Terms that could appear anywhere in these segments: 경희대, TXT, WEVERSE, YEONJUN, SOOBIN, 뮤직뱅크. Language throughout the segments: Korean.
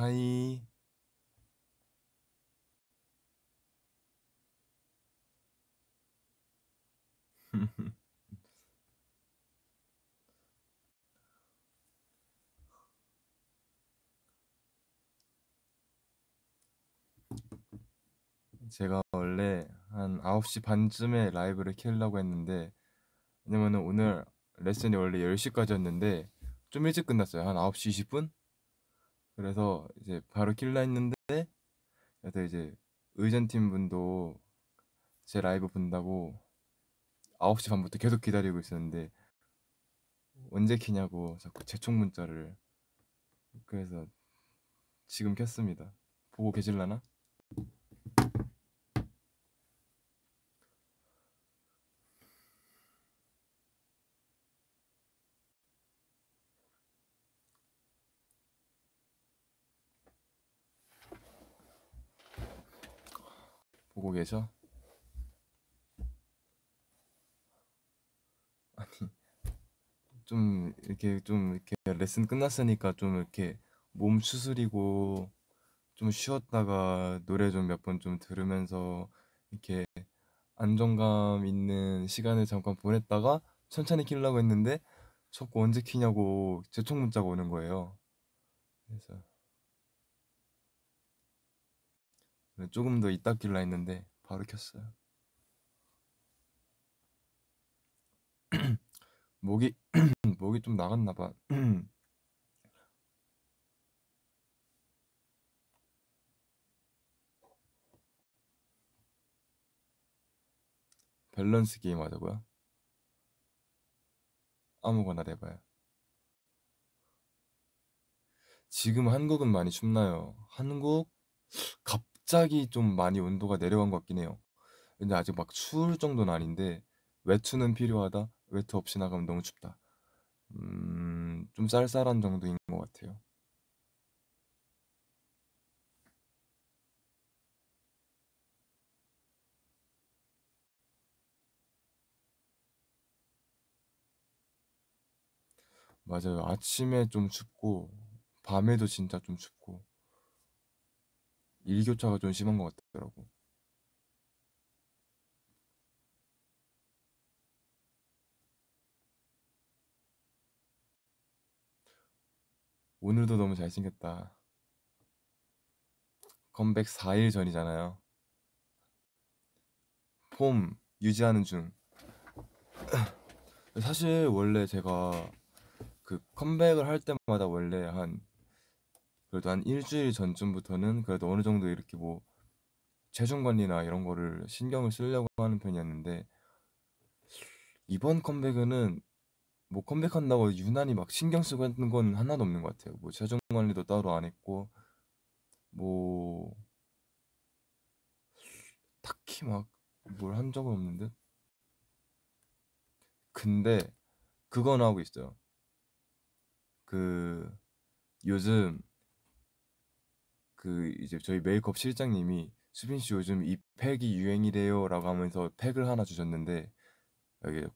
하이. 제가 원래 한 9시 반쯤에 라이브를 켜려고 했는데, 왜냐면 오늘 레슨이 원래 10시까지였는데 좀 일찍 끝났어요. 한 9시 20분? 그래서 이제 바로 킬라 했는데, 그래서 이제 의전팀 분도 제 라이브 본다고 9시 반부터 계속 기다리고 있었는데 언제 키냐고 자꾸 재촉 문자를. 그래서 지금 켰습니다. 보고 계실라나? 보고 계셔? 아니, 좀 이렇게 레슨 끝났으니까 좀 이렇게 몸 추스리고 좀 쉬었다가 노래 좀 몇 번 좀 들으면서 이렇게 안정감 있는 시간을 잠깐 보냈다가 천천히 키려고 했는데 자꾸 언제 키냐고 재촉 문자가 오는 거예요. 그래서 조금 더 이따 킬라 했는데 바로 켰어요. 목이 좀 나갔나 봐. 밸런스 게임 하자고요? 아무거나 해봐요. 지금 한국은 많이 춥나요? 한국 갑자기 좀 많이 온도가 내려간 것 같긴 해요. 근데 아직 막 추울 정도는 아닌데 외투는 필요하다, 외투 없이 나가면 너무 춥다, 좀 쌀쌀한 정도인 것 같아요. 맞아요. 아침에 좀 춥고 밤에도 진짜 좀 춥고 일교차가 좀 심한 것 같더라고. 오늘도 너무 잘생겼다. 컴백 4일 전이잖아요. 폼 유지하는 중. 사실 원래 제가 그 컴백을 할 때마다 원래 한, 그래도 한 일주일 전쯤부터는 그래도 어느 정도 이렇게 뭐 체중관리나 이런 거를 신경을 쓰려고 하는 편이었는데, 이번 컴백은 뭐 컴백한다고 유난히 막 신경 쓰고 했던 건 하나도 없는 것 같아요. 뭐 체중관리도 따로 안 했고 뭐 딱히 막 뭘 한 적은 없는데, 근데 그건 하고 있어요. 그 요즘 그 이제 저희 메이크업 실장님이 수빈 씨 요즘 이 팩이 유행이래요라고 하면서 팩을 하나 주셨는데, 여기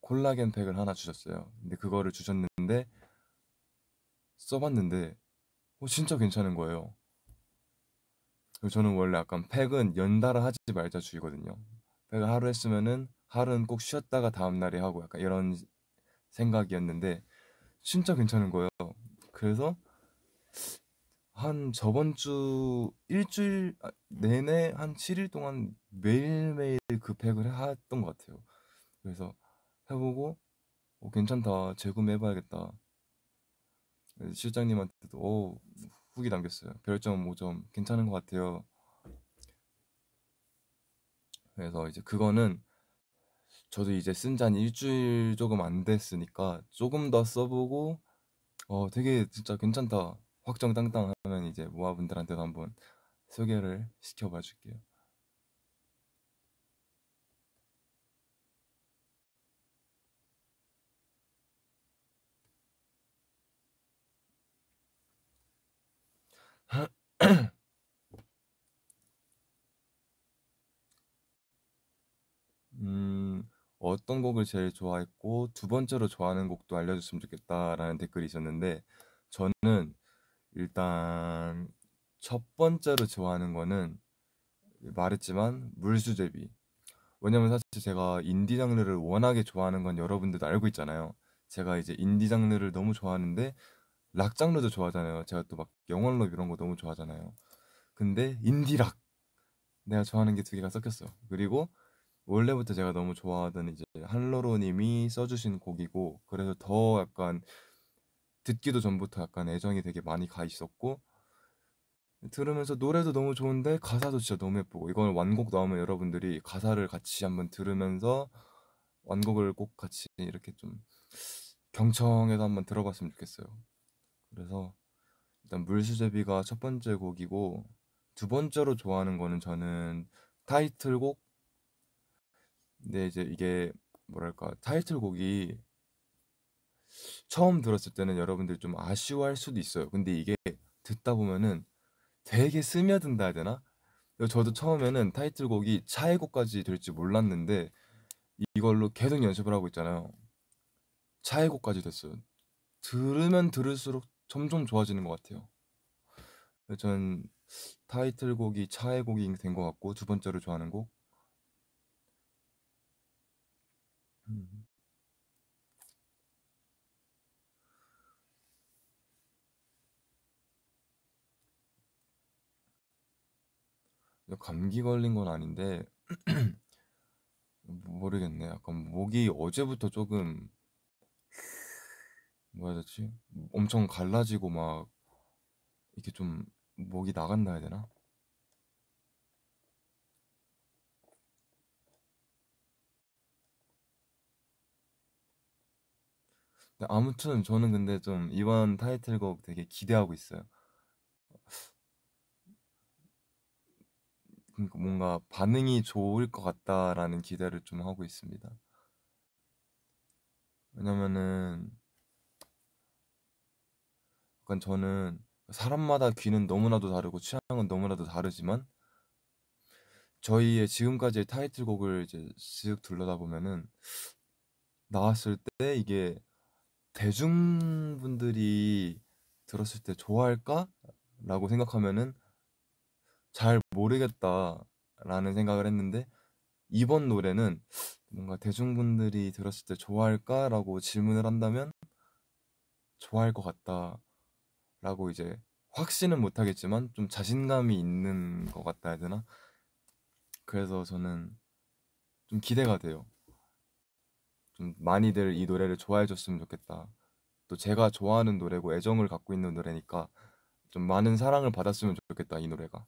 콜라겐 팩을 하나 주셨어요. 근데 그거를 주셨는데 써봤는데 진짜 괜찮은 거예요. 그리고 저는 원래 약간 팩은 연달아 하지 말자 주의거든요. 팩을 하루 했으면은 하루는 꼭 쉬었다가 다음 날에 하고 약간 이런 생각이었는데 진짜 괜찮은 거예요. 그래서 한 저번 주 일주일 내내 한 7일 동안 매일매일 그 팩을 했던 것 같아요. 그래서 해보고 괜찮다, 재구매해봐야겠다, 실장님한테도 후기 남겼어요. 별점 5점 괜찮은 것 같아요. 그래서 이제 그거는 저도 이제 쓴 지 한 일주일 조금 안 됐으니까 조금 더 써보고 되게 진짜 괜찮다 확정 땅땅 하면 이제 모아분들한테도 한번 소개를 시켜봐 줄게요. 어떤 곡을 제일 좋아했고 두 번째로 좋아하는 곡도 알려줬으면 좋겠다라는 댓글이 있었는데, 저는 일단 첫 번째로 좋아하는 거는 말했지만 물수제비. 왜냐면 사실 제가 인디 장르를 워낙에 좋아하는 건 여러분들도 알고 있잖아요. 제가 이제 인디 장르를 너무 좋아하는데 락 장르도 좋아하잖아요. 제가 또 막 영월럽 이런 거 너무 좋아하잖아요. 근데 인디락, 내가 좋아하는 게 두 개가 섞였어. 그리고 원래부터 제가 너무 좋아하던 이제 한러로님이 써주신 곡이고, 그래서 더 약간 듣기도 전부터 약간 애정이 되게 많이 가 있었고, 들으면서 노래도 너무 좋은데 가사도 진짜 너무 예쁘고, 이건 완곡 나오면 여러분들이 가사를 같이 한번 들으면서 완곡을 꼭 같이 이렇게 좀 경청해서 한번 들어봤으면 좋겠어요. 그래서 일단 물수제비가 첫 번째 곡이고, 두 번째로 좋아하는 거는 저는 타이틀곡. 근데 이제 이게 뭐랄까, 타이틀곡이 처음 들었을 때는 여러분들이 좀 아쉬워할 수도 있어요. 근데 이게 듣다 보면은 되게 스며든다 해야 되나? 저도 처음에는 타이틀곡이 차의 곡까지 될지 몰랐는데 이걸로 계속 연습을 하고 있잖아요. 차의 곡까지 됐어요. 들으면 들을수록 점점 좋아지는 것 같아요. 전 타이틀곡이 차의 곡이 된 것 같고, 두 번째로 좋아하는 곡. 감기 걸린 건 아닌데 모르겠네. 약간 목이 어제부터 조금 뭐라 해야 되지? 엄청 갈라지고 막 이렇게 좀 목이 나간다 해야 되나? 아무튼 저는 근데 좀 이번 타이틀곡 되게 기대하고 있어요. 뭔가 반응이 좋을 것 같다라는 기대를 좀 하고 있습니다. 왜냐면은 약간 저는 사람마다 귀는 너무나도 다르고 취향은 너무나도 다르지만, 저희의 지금까지의 타이틀곡을 이제 쓱 둘러다 보면은 나왔을 때 이게 대중분들이 들었을 때 좋아할까? 라고 생각하면은 잘 모르겠다라는 생각을 했는데, 이번 노래는 뭔가 대중분들이 들었을 때 좋아할까라고 질문을 한다면 좋아할 것 같다라고 이제 확신은 못하겠지만 좀 자신감이 있는 것 같다 해야 되나? 그래서 저는 좀 기대가 돼요. 좀 많이들 이 노래를 좋아해 줬으면 좋겠다. 또 제가 좋아하는 노래고 애정을 갖고 있는 노래니까 좀 많은 사랑을 받았으면 좋겠다, 이 노래가.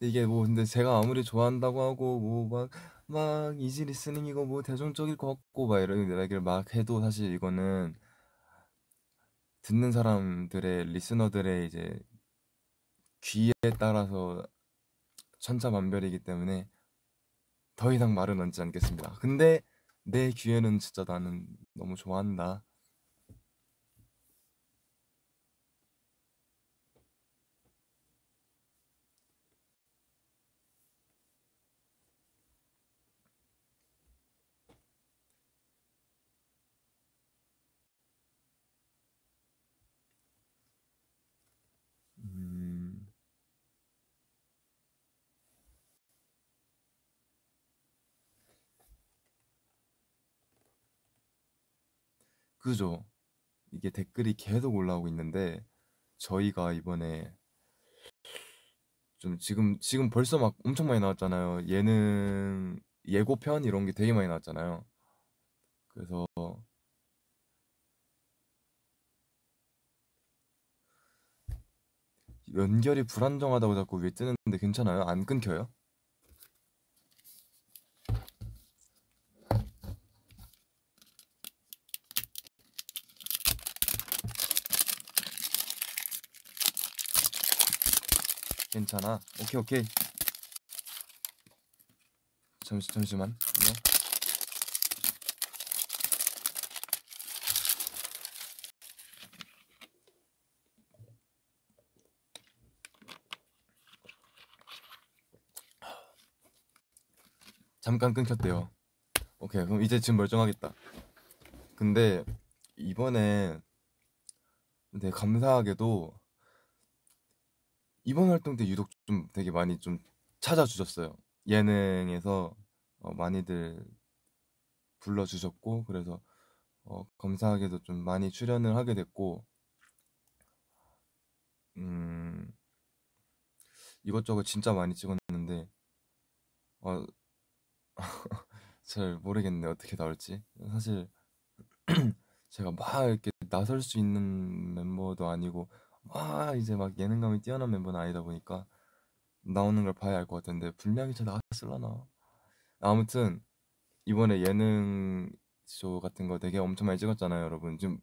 이게 뭐 근데 제가 아무리 좋아한다고 하고 뭐 막 이지 리스닝이고 뭐 대중적일 것 같고 막 이런 얘기를 막 해도, 사실 이거는 듣는 사람들의, 리스너들의 이제 귀에 따라서 천차만별이기 때문에 더 이상 말은 얹지 않겠습니다. 근데 내 귀에는 진짜 나는 너무 좋아한다. 그죠? 이게 댓글이 계속 올라오고 있는데, 저희가 이번에 좀 지금 벌써 막 엄청 많이 나왔잖아요. 예능 예고편 이런 게 되게 많이 나왔잖아요. 그래서 연결이 불안정하다고 자꾸 위에 뜨는데 괜찮아요? 안 끊겨요? 괜찮아. 오케이, 오케이. 잠시만. 잠깐 끊겼대요. 오케이, 그럼 이제 지금 멀쩡하겠다. 근데 이번에 되게 감사하게도 이번 활동 때 유독 좀 되게 많이 좀 찾아주셨어요. 예능에서 많이들 불러주셨고, 그래서 감사하게도 좀 많이 출연을 하게 됐고, 이것저것 진짜 많이 찍었는데 잘 모르겠네, 어떻게 나올지. 사실 제가 막 이렇게 나설 수 있는 멤버도 아니고 막 이제 막 예능감이 뛰어난 멤버는 아니다 보니까 나오는 걸 봐야 알 것 같은데 분량이 잘 나왔을라나. 아무튼 이번에 예능쇼 같은 거 되게 엄청 많이 찍었잖아요, 여러분. 지금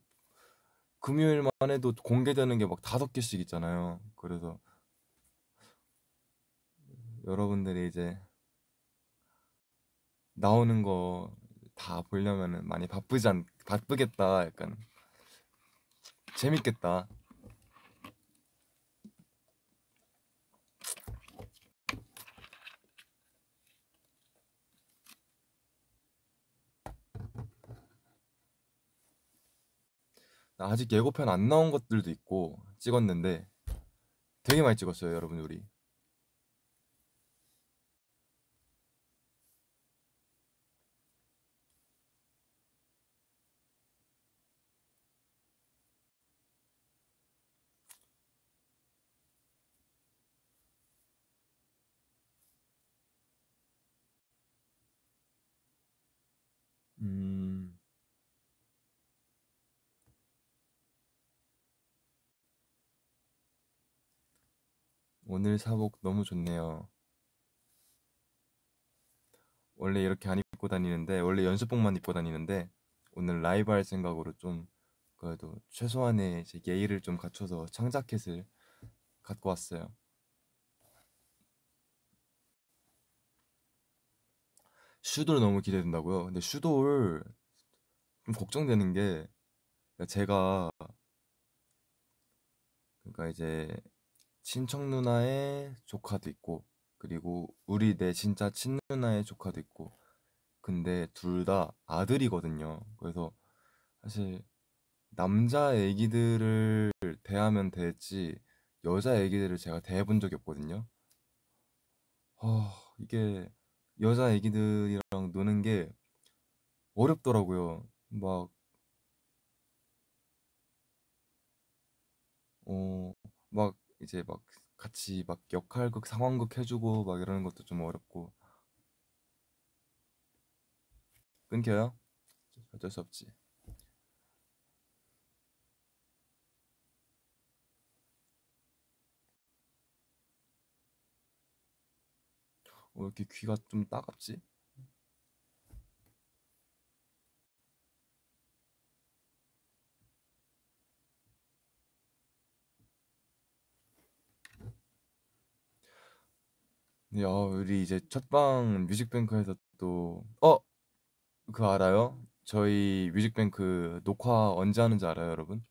금요일만 해도 공개되는 게 막 5개씩 있잖아요. 그래서 여러분들이 이제 나오는 거 다 보려면은 많이 바쁘겠다. 약간 재밌겠다. 아직 예고편 안 나온 것들도 있고 찍었는데 되게 많이 찍었어요, 여러분. 우리 오늘 사복 너무 좋네요. 원래 이렇게 안 입고 다니는데, 원래 연습복만 입고 다니는데 오늘 라이브 할 생각으로 좀 그래도 최소한의 이제 예의를 좀 갖춰서 청자켓을 갖고 왔어요. 슈돌 너무 기대된다고요? 근데 슈돌 좀 걱정되는 게, 그러니까 이제 친척 누나의 조카도 있고, 그리고 우리 내 진짜 친누나의 조카도 있고, 근데 둘 다 아들이거든요. 그래서 사실 남자 애기들을 대하면 됐지 여자 애기들을 제가 대해본 적이 없거든요. 이게 여자 애기들이랑 노는 게 어렵더라고요. 막 막 이제 막 같이 막 역할극 상황극 해주고 막 이러는 것도 좀 어렵고. 끊겨요? 어쩔 수 없지. 왜 이렇게 귀가 좀 따갑지? 야, 우리 이제 첫방 뮤직뱅크에서 또 그거 알아요? 저희 뮤직뱅크 녹화 언제 하는지 알아요, 여러분?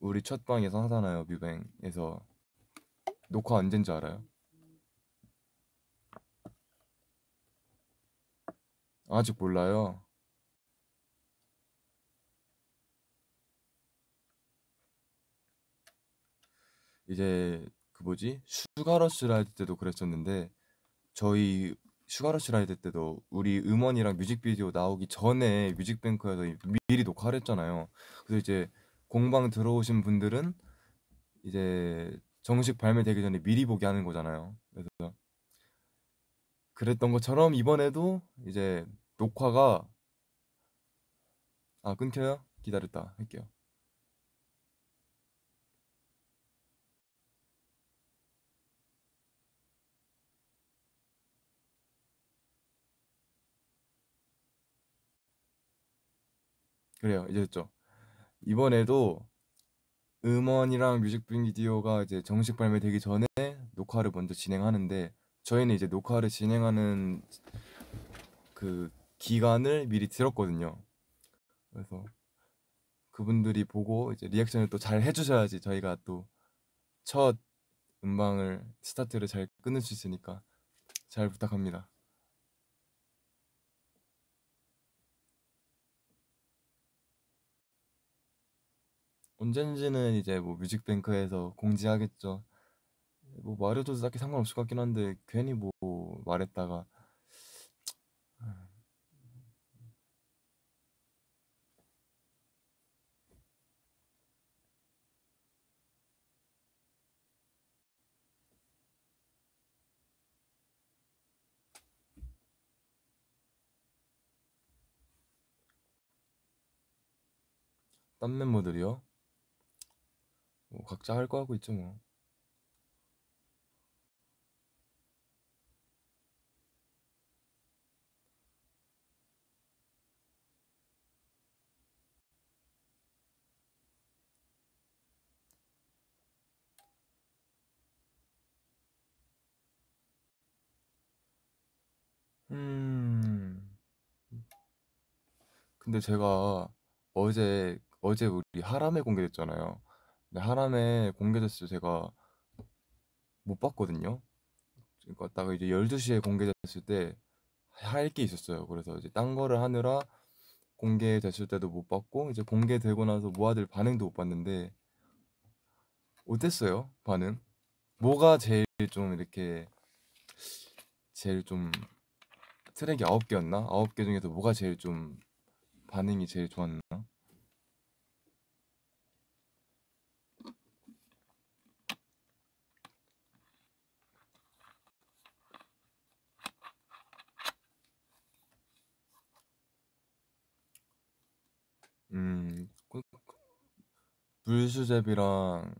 우리 첫방에서 하잖아요, 뮤뱅에서. 녹화 언젠지 알아요? 아직 몰라요. 이제 슈가러쉬 라이드 때도 그랬었는데, 저희 슈가러쉬 라이드 때도 우리 음원이랑 뮤직비디오 나오기 전에 뮤직뱅크에서 미리 녹화를 했잖아요. 그래서 이제 공방 들어오신 분들은 이제 정식 발매되기 전에 미리 보기 하는 거잖아요. 그래서 그랬던 것처럼 이번에도 이제 녹화가 끊겨요? 기다렸다 할게요. 그래요, 이제 됐죠. 이번에도 음원이랑 뮤직비디오가 이제 정식 발매되기 전에 녹화를 먼저 진행하는데, 저희는 이제 녹화를 진행하는 그 기간을 미리 들었거든요. 그래서 그분들이 보고 이제 리액션을 또 잘 해주셔야지 저희가 또 첫 음방을 스타트를 잘 끊을 수 있으니까 잘 부탁합니다. 언젠지는 이제 뭐 뮤직뱅크에서 공지하겠죠. 뭐 말해줘도 딱히 상관없을 것 같긴 한데 괜히 뭐 말했다가 딴 멤버들이요? 뭐 각자 할 거 하고 있죠 뭐. 근데 제가 어제 우리 하람에 공개됐잖아요. 근데 하람에 공개됐을 때 제가 못 봤거든요. 그러니까 딱 이제 12시에 공개됐을 때 할 게 있었어요. 그래서 이제 딴 거를 하느라 공개됐을 때도 못 봤고 이제 공개되고 나서 모아들 반응도 못 봤는데 어땠어요? 반응? 뭐가 제일 좀 이렇게 제일 좀 트랙이 9개였나? 9개 중에서 뭐가 제일 좀 반응이 제일 좋았나? 물수제비랑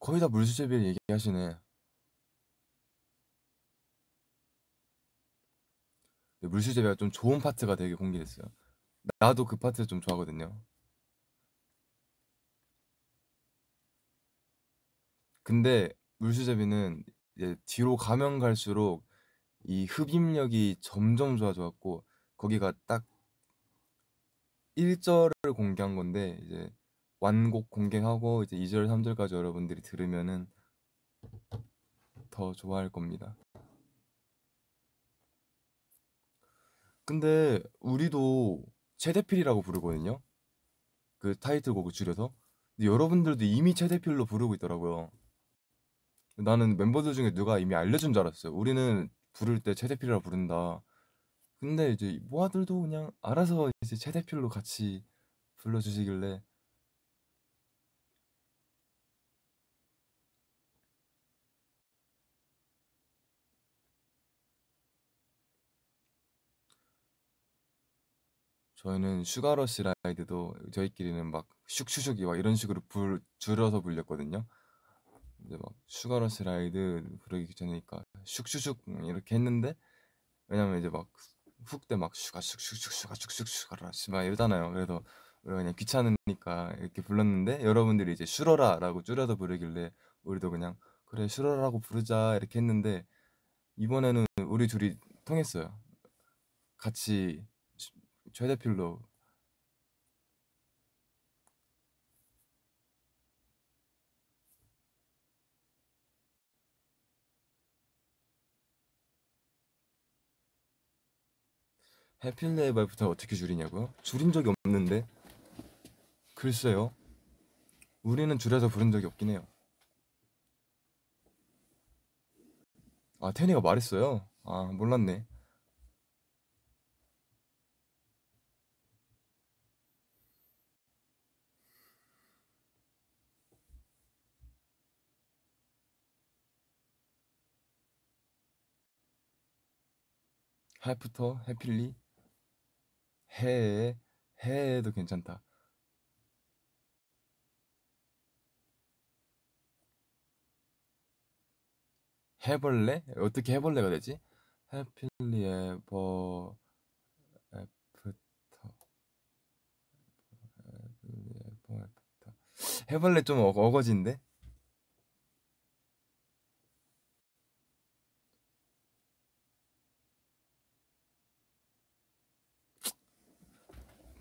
거의 다 물수제비를 얘기하시네. 물수제비가 좀 좋은 파트가 되게 공개됐어요. 나도 그 파트 좀 좋아하거든요. 근데 물수제비는 이제 뒤로 가면 갈수록 이 흡입력이 점점 좋아졌고 거기가 딱 1절을 공개한 건데 이제 완곡 공개하고 이제 2절, 3절까지 여러분들이 들으면은 더 좋아할 겁니다. 근데 우리도 최대필이라고 부르거든요. 그 타이틀곡을 줄여서. 근데 여러분들도 이미 최대필로 부르고 있더라고요. 나는 멤버들 중에 누가 이미 알려준 줄 알았어요. 우리는 부를 때 최대필이라고 부른다. 근데 이제 모아들도 그냥 알아서 이제 최대필로 같이 불러주시길래 저희는 슈가러시 라이드도 저희끼리는 막 슉슉슉이 막 이런 식으로 줄여서 불렸거든요. 이제 막 슈가러시 라이드 부르기 귀찮으니까 슉슉슉 이렇게 했는데 왜냐면 이제 막 훅 때 막 슈가 슉슉슉슈가 슉슉슉 막 이러잖아요. 그래서 우리가 그냥 귀찮으니까 이렇게 불렀는데 여러분들이 이제 슈러라라고 줄여서 부르길래 우리도 그냥 그래 슈러라라고 부르자 이렇게 했는데 이번에는 우리 둘이 통했어요. 같이 최대필로. 해필레이발부터 어떻게 줄이냐고요? 줄인 적이 없는데 글쎄요. 우리는 줄여서 부른 적이 없긴 해요. 아 태니가 말했어요? 아 몰랐네. 해프터, 해필리, 해에도 괜찮다. 해벌레? 어떻게 해벌레가 되지? 해필리, 해버, 해프터, 해벌레. 해벌레 좀 어거지인데?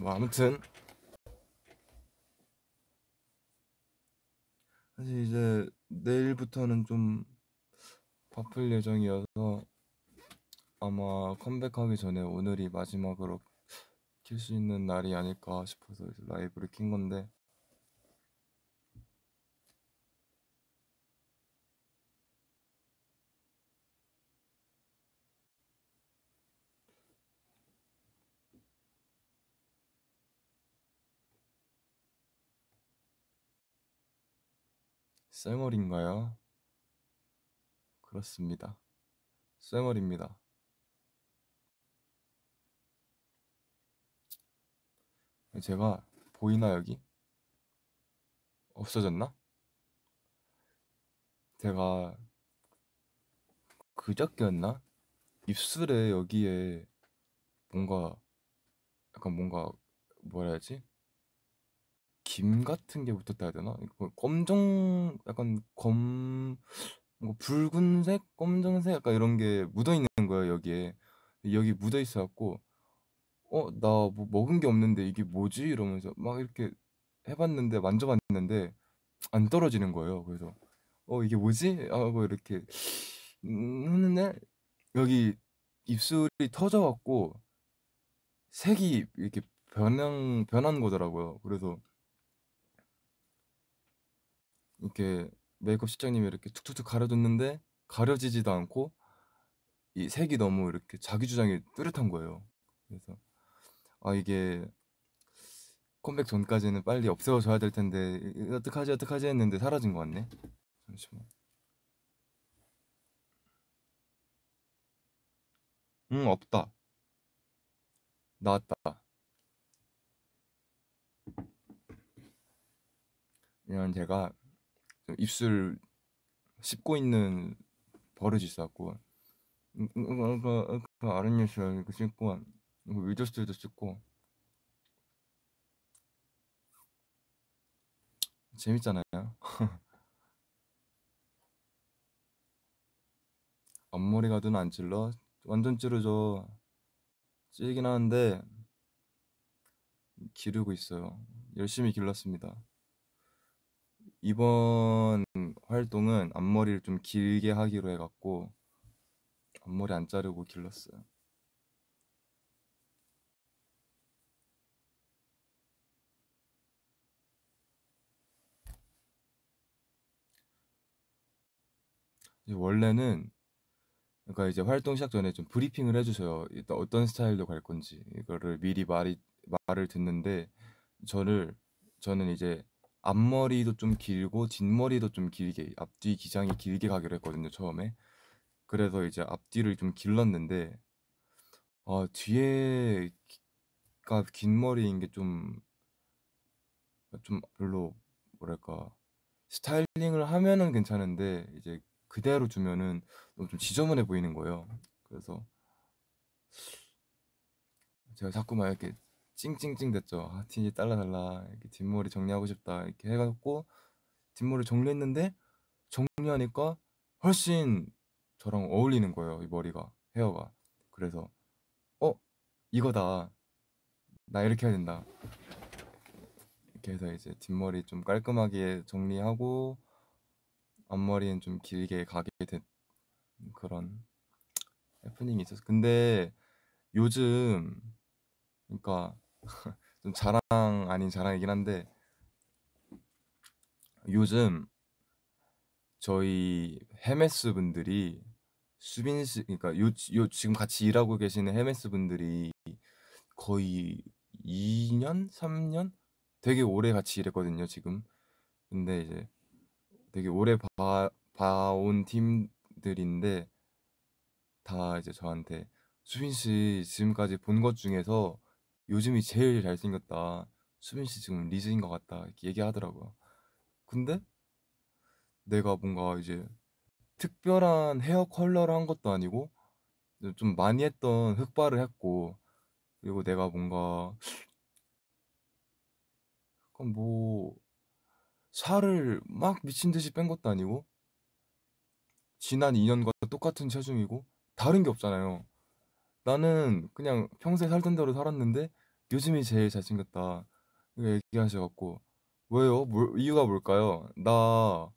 뭐 아무튼 사실 이제 내일부터는 좀 바쁠 예정이어서 아마 컴백하기 전에 오늘이 마지막으로 킬 수 있는 날이 아닐까 싶어서 라이브를 킨 건데, 쌩얼인가요? 그렇습니다. 쌩얼입니다. 제가 보이나 여기? 없어졌나? 제가 그저께였나? 입술에 여기에 뭔가 약간 뭔가 뭐라 해야지? 김 같은 게 붙었다 해야 되나? 검정 약간 뭐 붉은색? 검정색? 약간 이런 게 묻어있는 거예요 여기에. 여기 묻어있어갖고 나 뭐 먹은 게 없는데 이게 뭐지? 이러면서 막 이렇게 해봤는데, 만져봤는데 안 떨어지는 거예요. 그래서 이게 뭐지? 하고 이렇게 했는데 여기 입술이 터져갖고 색이 이렇게 변한 거더라고요. 그래서 이렇게 메이크업 실장님이 이렇게 툭툭툭 가려줬는데 가려지지도 않고 이 색이 너무 이렇게 자기 주장이 뚜렷한 거예요. 그래서 이게 컴백 전까지는 빨리 없애줘야 될 텐데 어떡하지 했는데 사라진 것 같네. 잠시만. 응, 없다. 나왔다. 왜냐면 제가 입술 씹고 있는 버릇이 있어갖고 그 아랫입술 이렇게 씹고 위저스도 씹고 재밌잖아요. 앞머리가 눈 안 찔러? 완전 찌르죠. 찌르긴 하는데 기르고 있어요. 열심히 길렀습니다. 이번 활동은 앞머리를 좀 길게 하기로 해갖고 앞머리 안 자르고 길렀어요. 원래는 그러니까 이제 활동 시작 전에 좀 브리핑을 해주셔요. 일단 어떤 스타일로 갈 건지 이거를 미리 말을 듣는데, 저는 이제 앞머리도 좀 길고 뒷머리도 좀 길게, 앞뒤 기장이 길게 가기로 했거든요 처음에. 그래서 이제 앞뒤를 좀 길렀는데 뒤에가 긴 머리인 게 좀 별로, 뭐랄까, 스타일링을 하면은 괜찮은데 이제 그대로 주면은 너무 좀 지저분해 보이는 거예요. 그래서 제가 자꾸 막 이렇게 찡찡찡 됐죠. 티니 달라달라, 이렇게 뒷머리 정리하고 싶다 이렇게 해갖고 뒷머리 정리했는데, 정리하니까 훨씬 저랑 어울리는 거예요 이 머리가, 헤어가. 그래서 이거다, 나 이렇게 해야 된다 이렇게 해서 이제 뒷머리 좀 깔끔하게 정리하고 앞머리는 좀 길게 가게 된 그런 해프닝이 있었어요. 근데 요즘, 그러니까 좀 자랑 아닌 자랑이긴 한데, 요즘 저희 헤메스 분들이, 수빈 씨, 그러니까 요 지금 같이 일하고 계시는 헤메스 분들이 거의 2년? 3년? 되게 오래 같이 일했거든요 지금. 근데 이제 되게 오래 봐온 팀들인데 다 이제 저한테, 수빈 씨 지금까지 본 것 중에서 요즘이 제일 잘생겼다, 수빈 씨 지금 리즈인 것 같다 이렇게 얘기하더라고요. 근데 내가 뭔가 이제 특별한 헤어 컬러를 한 것도 아니고 좀 많이 했던 흑발을 했고, 그리고 내가 뭔가 약간 뭐 살을 막 미친 듯이 뺀 것도 아니고 지난 2년과 똑같은 체중이고 다른 게 없잖아요. 나는 그냥 평소에 살던 대로 살았는데 요즘이 제일 잘생겼다 얘기하셔갖고 왜요? 이유가 뭘까요? 나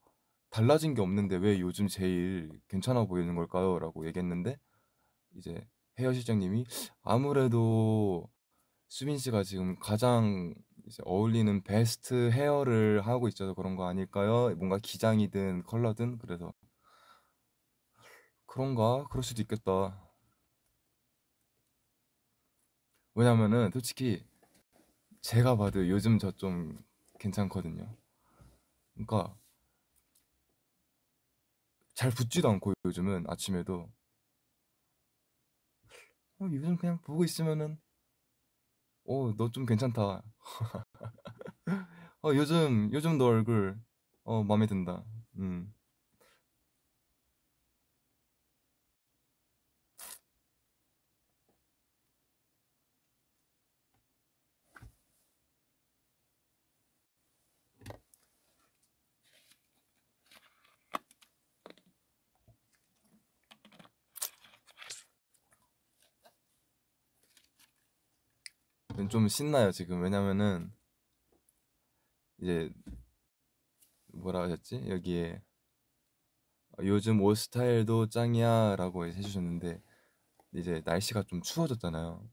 달라진 게 없는데 왜 요즘 제일 괜찮아 보이는 걸까요? 라고 얘기했는데 이제 헤어 실장님이 아무래도 수빈 씨가 지금 가장 이제 어울리는 베스트 헤어를 하고 있어서 그런 거 아닐까요? 뭔가 기장이든 컬러든. 그래서 그런가? 그럴 수도 있겠다. 왜냐면은 솔직히 제가 봐도 요즘 저 좀 괜찮거든요. 그러니까 잘 붙지도 않고 요즘은 아침에도 요즘 그냥 보고 있으면은 너 좀 괜찮다. 요즘 너 얼굴 마음에 든다. 좀 신나요 지금. 왜냐면은 이제 뭐라 하셨지? 여기에 요즘 옷 스타일도 짱이야 라고 해주셨는데 이제 날씨가 좀 추워졌잖아요.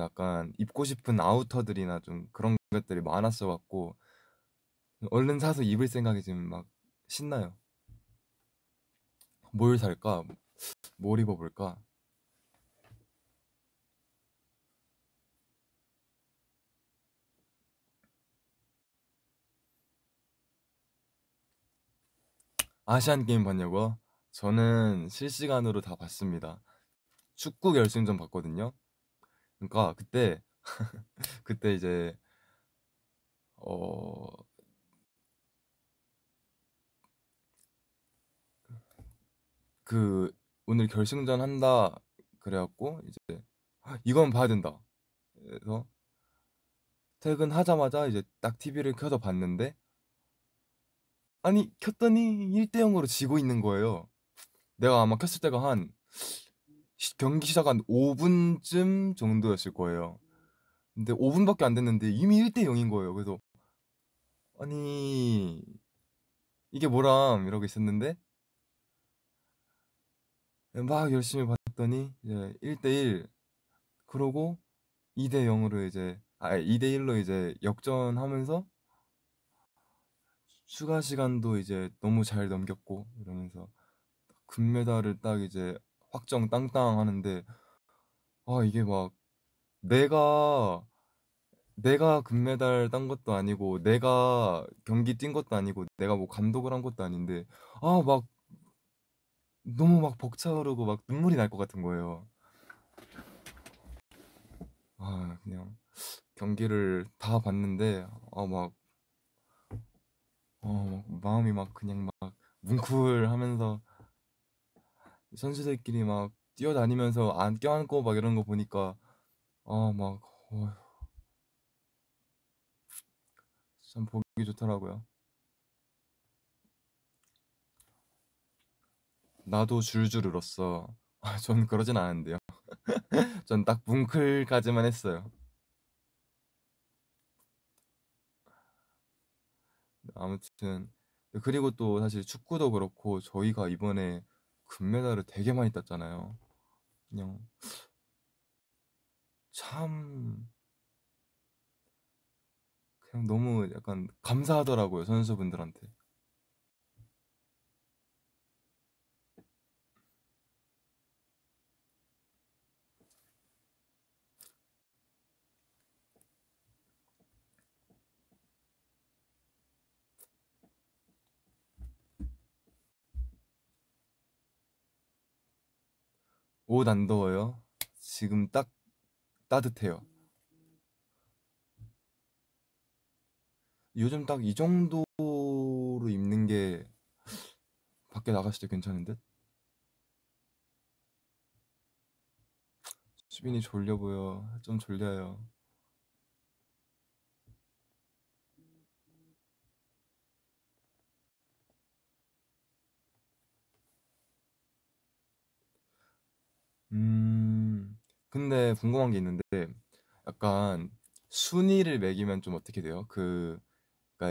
약간 입고 싶은 아우터들이나 좀 그런 것들이 많았어갖고 얼른 사서 입을 생각이 지금 막 신나요. 뭘 살까? 뭘 입어볼까? 아시안게임 봤냐고요? 저는 실시간으로 다 봤습니다. 축구 결승전 봤거든요. 그러니까 그때 이제 그 오늘 결승전 한다 그래갖고 이제 이건 봐야 된다 그래서 퇴근하자마자 이제 딱 TV를 켜서 봤는데 아니 켰더니 1대0으로 지고 있는 거예요. 내가 아마 켰을 때가 한 경기 시작 한 5분쯤 정도였을 거예요. 근데 5분밖에 안 됐는데 이미 1대0인 거예요. 그래서 아니 이게 뭐람 이러고 있었는데 막 열심히 봤더니 이제 1대1 그러고 2대0으로 이제 2대1로 이제 역전하면서 추가 시간도 이제 너무 잘 넘겼고 이러면서 금메달을 딱 이제 확정 땅땅 하는데 이게 막 내가 금메달 딴 것도 아니고 내가 경기 뛴 것도 아니고 내가 뭐 감독을 한 것도 아닌데 막 너무 막 벅차오르고 막 눈물이 날 것 같은 거예요. 그냥 경기를 다 봤는데 막 마음이 막 그냥 막 뭉클하면서 선수들끼리 막 뛰어다니면서 안 껴안고 막 이런 거 보니까 참 보기 좋더라고요. 나도 줄줄 울었어. 전 그러진 않았는데요. 전 딱 뭉클까지만 했어요. 아무튼 그리고 또 사실 축구도 그렇고 저희가 이번에 금메달을 되게 많이 땄잖아요. 그냥 참 그냥 너무 약간 감사하더라고요 선수분들한테. 옷 안 더워요? 지금 딱 따뜻해요. 요즘 딱 이 정도로 입는 게 밖에 나갔을 때 괜찮은 듯? 수빈이 졸려 보여. 좀 졸려요. 근데 궁금한 게 있는데 약간 순위를 매기면 좀 어떻게 돼요? 그러니까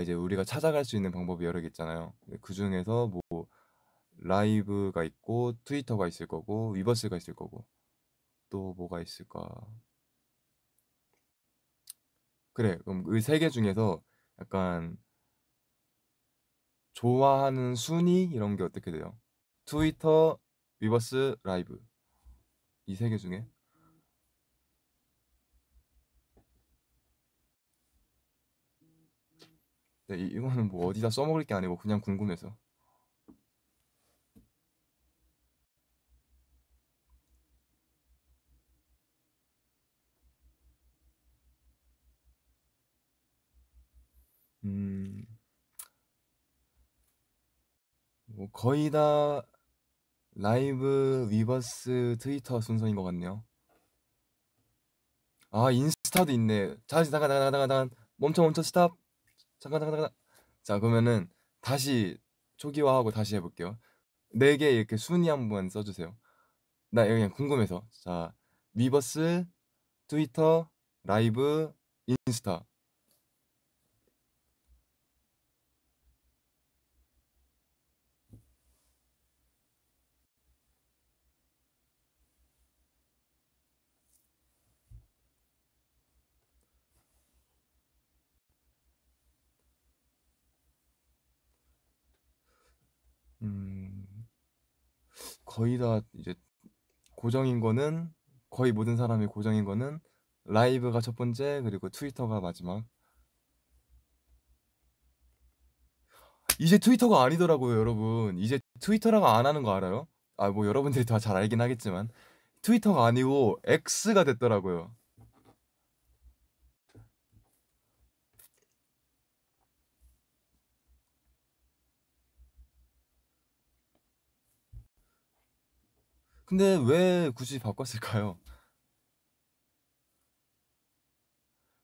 이제 우리가 찾아갈 수 있는 방법이 여러 개 있잖아요. 그 중에서 뭐 라이브가 있고 트위터가 있을 거고 위버스가 있을 거고 또 뭐가 있을까? 그래, 그럼 그 세 개 중에서 약간 좋아하는 순위 이런 게 어떻게 돼요? 트위터, 위버스, 라이브 이 세 개 중에 네, 이거는 뭐 어디다 써먹을 게 아니고 그냥 궁금해서. 뭐 거의 다 라이브, 위버스, 트위터 순서인 것 같네요. 아, 인스타도 있네. 잠깐 멈춰 스탑. 잠깐. 자, 그러면은 다시 초기화하고 다시 해볼게요. 4개 이렇게 순위 한번 써주세요. 나 여기 그냥 궁금해서. 자, 위버스, 트위터, 라이브, 인스타. 거의 다 이제 고정인 거는 거의 모든 사람이 고정인 거는 라이브가 첫 번째 그리고 트위터가 마지막. 이제 트위터가 아니더라고요, 여러분. 이제 트위터라고 안 하는 거 알아요? 아, 뭐 여러분들이 다 잘 알긴 하겠지만 트위터가 아니고 X가 됐더라고요. 근데 왜 굳이 바꿨을까요?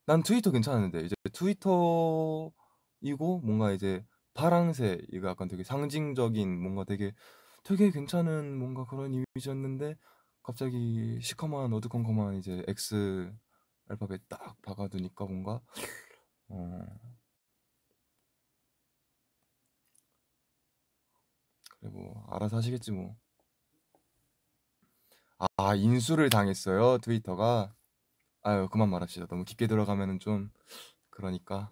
난 트위터 괜찮았는데 이제 트위터이고 뭔가 이제 파랑새 이거 약간 되게 상징적인 뭔가 되게 괜찮은 뭔가 그런 이미지였는데 갑자기 시커먼 어두컴컴한 이제 X 알파벳 딱 박아두니까 뭔가 그래 뭐 알아서 하시겠지 뭐. 아, 인수를 당했어요, 트위터가. 아유, 그만 말합시다. 너무 깊게 들어가면은 좀 그러니까.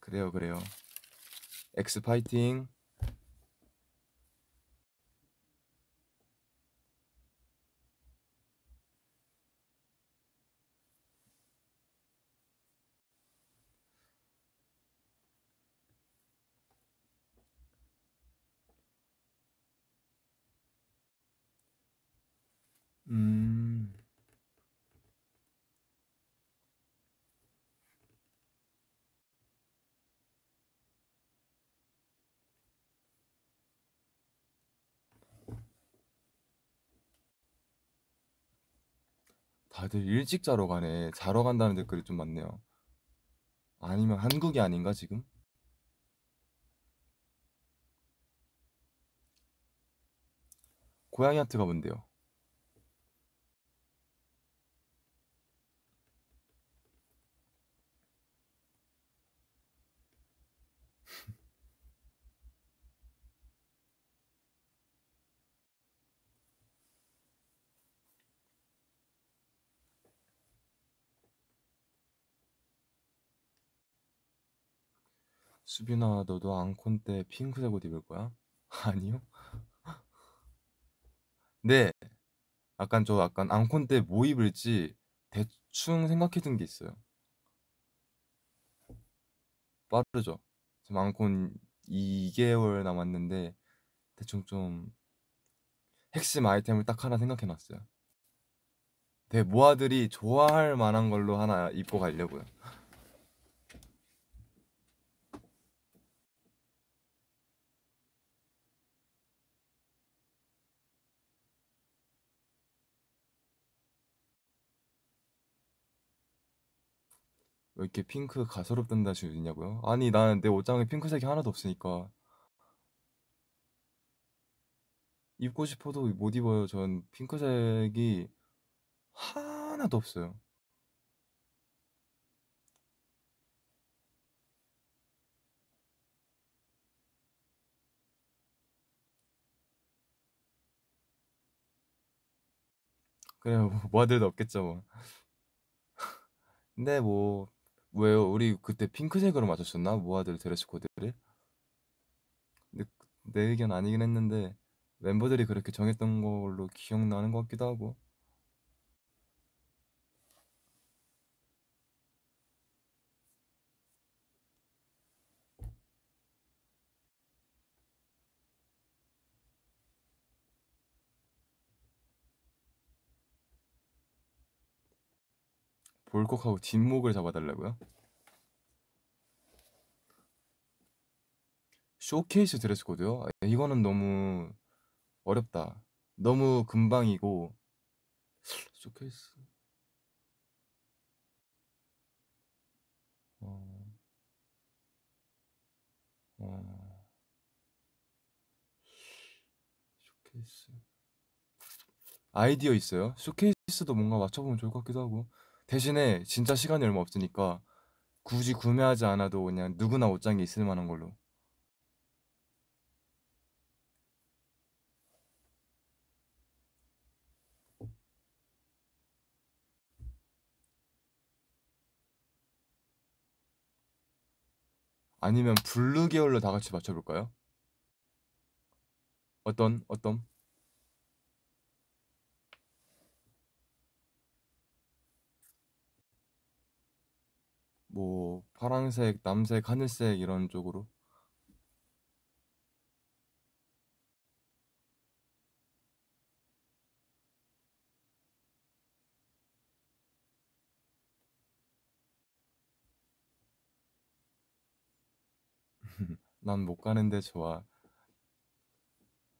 그래요. 엑스 파이팅. 다들 일찍 자러 가네. 자러 간다는 댓글이 좀 많네요. 아니면 한국이 아닌가 지금? 고양이 하트가 뭔데요? 수빈아, 너도 앙콘 때 핑크색 옷 입을 거야? 아니요? 네! 약간 앙콘 때 뭐 입을지 대충 생각해둔 게 있어요. 빠르죠? 지금 앙콘 2개월 남았는데 대충 좀 핵심 아이템을 딱 하나 생각해놨어요. 되게 모아들이 좋아할 만한 걸로 하나 입고 가려고요. 왜 이렇게 핑크 가소롭단다 주냐고요? 아니, 나는 내 옷장에 핑크색이 하나도 없으니까 입고 싶어도 못 입어요. 전 핑크색이 하나도 없어요. 그냥 뭐 하더라도 없겠죠 뭐. 근데 뭐 왜요? 우리 그때 핑크색으로 맞췄었나? 모아들 드레스 코드를? 근데 내 의견 아니긴 했는데 멤버들이 그렇게 정했던 걸로 기억나는 것 같기도 하고. 볼콕하고 뒷목을 잡아달라고요? 쇼케이스 드레스 코드요? 이거는 너무 어렵다. 너무 금방이고. 쇼케이스 쇼케이스 아이디어 있어요? 쇼케이스도 뭔가 맞춰보면 좋을 것 같기도 하고. 대신에 진짜 시간이 얼마 없으니까 굳이 구매하지 않아도 그냥 누구나 옷장에 있을 만한 걸로. 아니면 블루 계열로 다 같이 맞춰볼까요? 어떤? 뭐 파란색, 남색, 하늘색 이런 쪽으로. 난 못 가는데 좋아.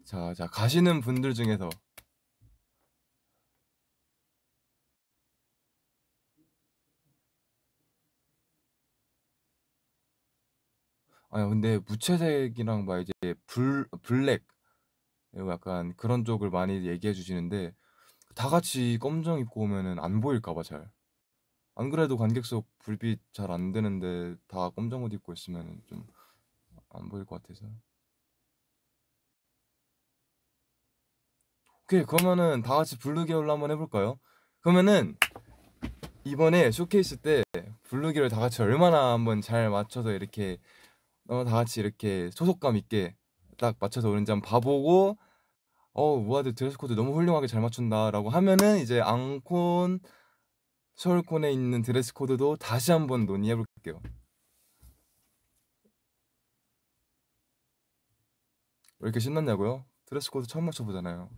자, 가시는 분들 중에서 아니 근데 무채색이랑 막 이제 블랙 약간 그런 쪽을 많이 얘기해 주시는데 다 같이 검정 입고 오면은 안 보일까봐. 잘 안 그래도 관객석 불빛 잘 안 되는데 다 검정 옷 입고 있으면은 좀 안 보일 것 같아서. 오케이, 그러면은 다 같이 블루 계열로 한번 해볼까요? 그러면은 이번에 쇼케이스 때 블루 계열 다 같이 얼마나 한번 잘 맞춰서 이렇게 다 같이 이렇게 소속감 있게 딱 맞춰서 오는지 한번 봐보고 우아들 드레스 코드 너무 훌륭하게 잘 맞춘다 라고 하면은 이제 앙콘, 서울콘에 있는 드레스 코드도 다시 한번 논의해 볼게요. 왜 이렇게 신났냐고요? 드레스 코드 처음 맞춰보잖아요.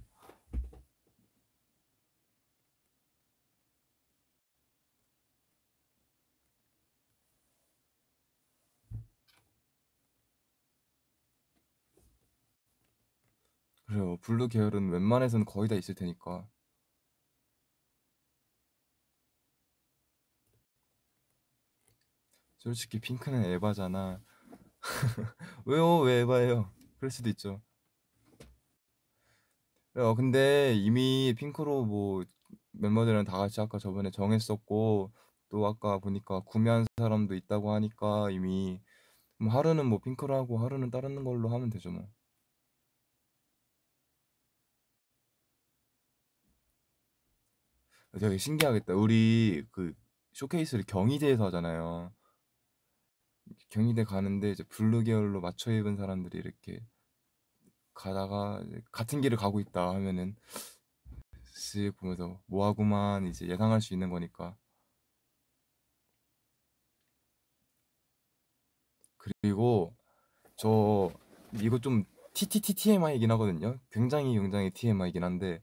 그래요. 블루 계열은 웬만해서는 거의 다 있을 테니까. 솔직히 핑크는 에바잖아. 왜요? 왜 에바예요? 그럴 수도 있죠. 그래요. 근데 이미 핑크로 뭐 멤버들은 다 같이 아까 저번에 정했었고 또 아까 보니까 구매한 사람도 있다고 하니까 이미 하루는 뭐 핑크로 하고 하루는 다른 걸로 하면 되죠 뭐. 되게 신기하겠다. 우리 그 쇼케이스를 경희대에서 하잖아요. 경희대 가는데 이제 블루 계열로 맞춰 입은 사람들이 이렇게 가다가 같은 길을 가고 있다 하면은 쓱 보면서 뭐하구만 이제 예상할 수 있는 거니까. 그리고 저 이거 좀 TMI이긴 하거든요. 굉장히 TMI이긴 한데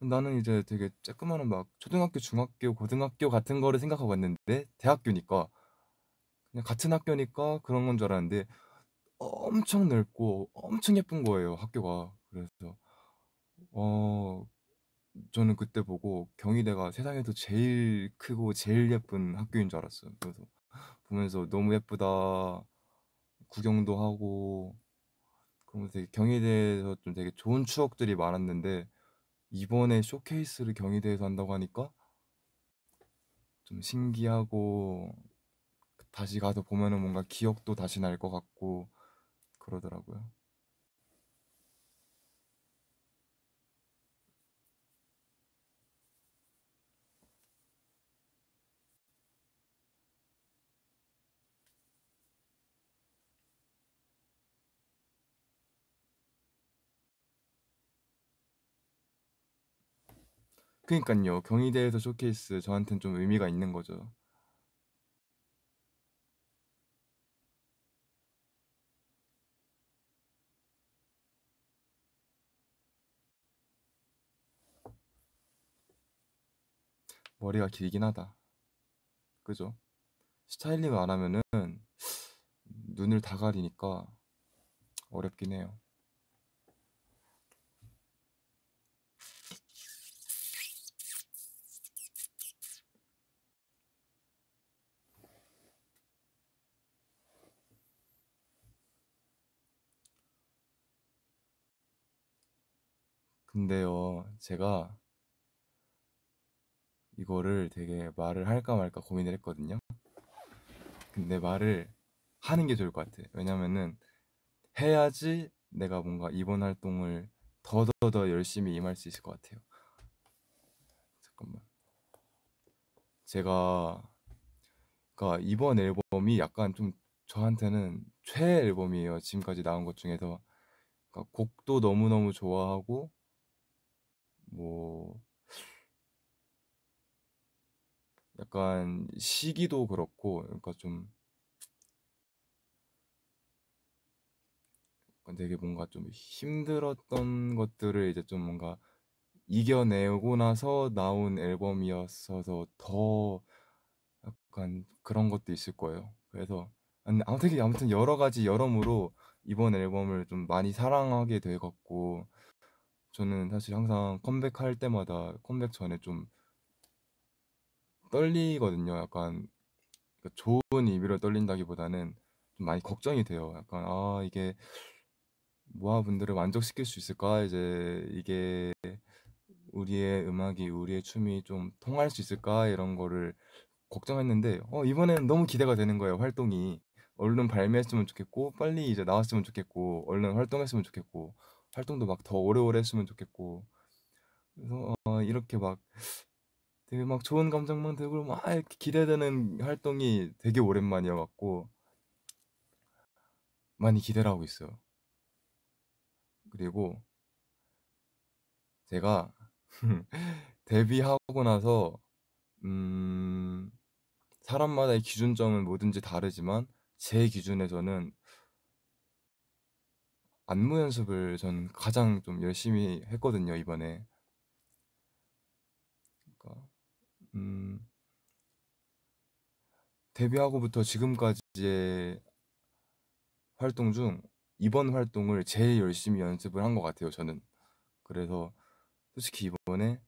나는 이제 되게 쬐끄만한 막 초등학교, 중학교, 고등학교 같은 거를 생각하고 왔는데 대학교니까 그냥 같은 학교니까 그런 건 줄 알았는데 엄청 넓고 엄청 예쁜 거예요 학교가. 그래서 저는 그때 보고 경희대가 세상에서 제일 크고 제일 예쁜 학교인 줄 알았어요. 그래서 보면서 너무 예쁘다, 구경도 하고, 그러면서 되게 경희대에서 좀 되게 좋은 추억들이 많았는데, 이번에 쇼케이스를 경희대에서 한다고 하니까 좀 신기하고, 다시 가서 보면은 뭔가 기억도 다시 날 것 같고 그러더라고요. 그니까요, 경희대에서 쇼케이스 저한텐 좀 의미가 있는 거죠. 머리가 길긴 하다, 그죠? 스타일링 안 하면은 눈을 다 가리니까 어렵긴 해요. 근데요, 제가 이거를 되게 말을 할까 말까 고민을 했거든요. 근데 말을 하는 게 좋을 것 같아요. 왜냐면은 해야지 내가 뭔가 이번 활동을 더더더 열심히 임할 수 있을 것 같아요. 잠깐만. 그러니까 이번 앨범이 약간 좀 저한테는 최애 앨범이에요, 지금까지 나온 것 중에서. 그러니까 곡도 너무너무 좋아하고, 뭐 약간 시기도 그렇고, 그러니까 좀 되게 뭔가 좀 힘들었던 것들을 이제 좀 뭔가 이겨내고 나서 나온 앨범이었어서 더 약간 그런 것도 있을 거예요. 그래서 아무튼 여러 가지 여러모로 이번 앨범을 좀 많이 사랑하게 돼갖고, 저는 사실 항상 컴백할 때마다 컴백 전에 좀 떨리거든요. 약간 좋은 의미로 떨린다기보다는 좀 많이 걱정이 돼요. 약간 이게 모아분들을 만족시킬 수 있을까? 이제 이게 우리의 음악이, 우리의 춤이 좀 통할 수 있을까? 이런 거를 걱정했는데 이번에는 너무 기대가 되는 거예요. 활동이 얼른 발매했으면 좋겠고, 빨리 이제 나왔으면 좋겠고, 얼른 활동했으면 좋겠고, 활동도 막 더 오래오래 했으면 좋겠고. 그래서 이렇게 막 되게 막 좋은 감정만 들고 막 이렇게 기대되는 활동이 되게 오랜만이어갖고 많이 기대를 하고 있어요. 그리고 제가 데뷔하고 나서 사람마다의 기준점은 뭐든지 다르지만, 제 기준에서는 안무 연습을 전 가장 좀 열심히 했거든요, 이번에. 그러니까 데뷔하고부터 지금까지의 활동 중 이번 활동을 제일 열심히 연습을 한 것 같아요, 저는. 그래서 솔직히 이번에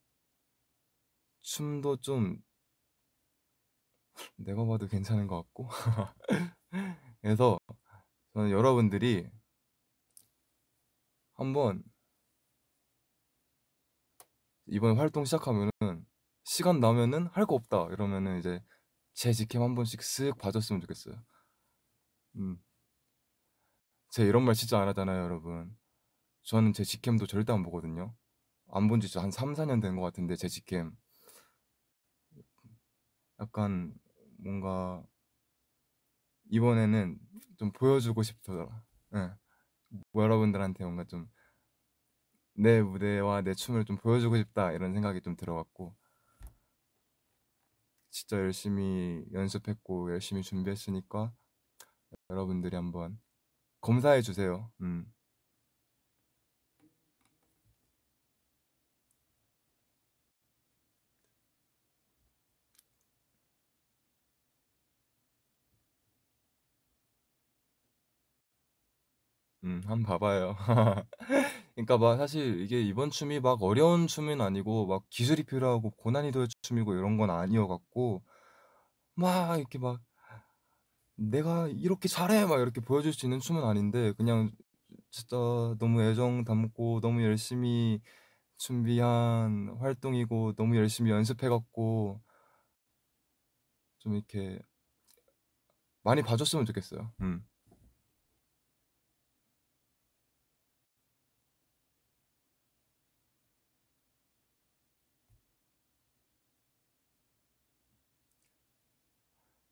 춤도 좀 내가 봐도 괜찮은 것 같고 그래서 저는 여러분들이 한번 이번 활동 시작하면은, 시간 나면은 할 거 없다 이러면은 이제 제 직캠 한 번씩 쓱 봐줬으면 좋겠어요. 제가 이런 말 진짜 안 하잖아요, 여러분. 저는 제 직캠도 절대 안 보거든요. 안 본 지 진짜 한 3, 4년 된 것 같은데, 제 직캠. 약간 뭔가 이번에는 좀 보여주고 싶더라. 네. 여러분들한테 뭔가 좀 내 무대와 내 춤을 좀 보여주고 싶다, 이런 생각이 좀 들어갔고, 진짜 열심히 연습했고 열심히 준비했으니까 여러분들이 한번 검사해 주세요. 한번 봐봐요. 그러니까 막 사실 이게 이번 춤이 막 어려운 춤은 아니고 막 기술이 필요하고 고난이도의 춤이고 이런 건 아니어갖고 막 이렇게 막 내가 이렇게 잘해 막 이렇게 보여줄 수 있는 춤은 아닌데, 그냥 진짜 너무 애정 담고 너무 열심히 준비한 활동이고 너무 열심히 연습해갖고 좀 이렇게 많이 봐줬으면 좋겠어요.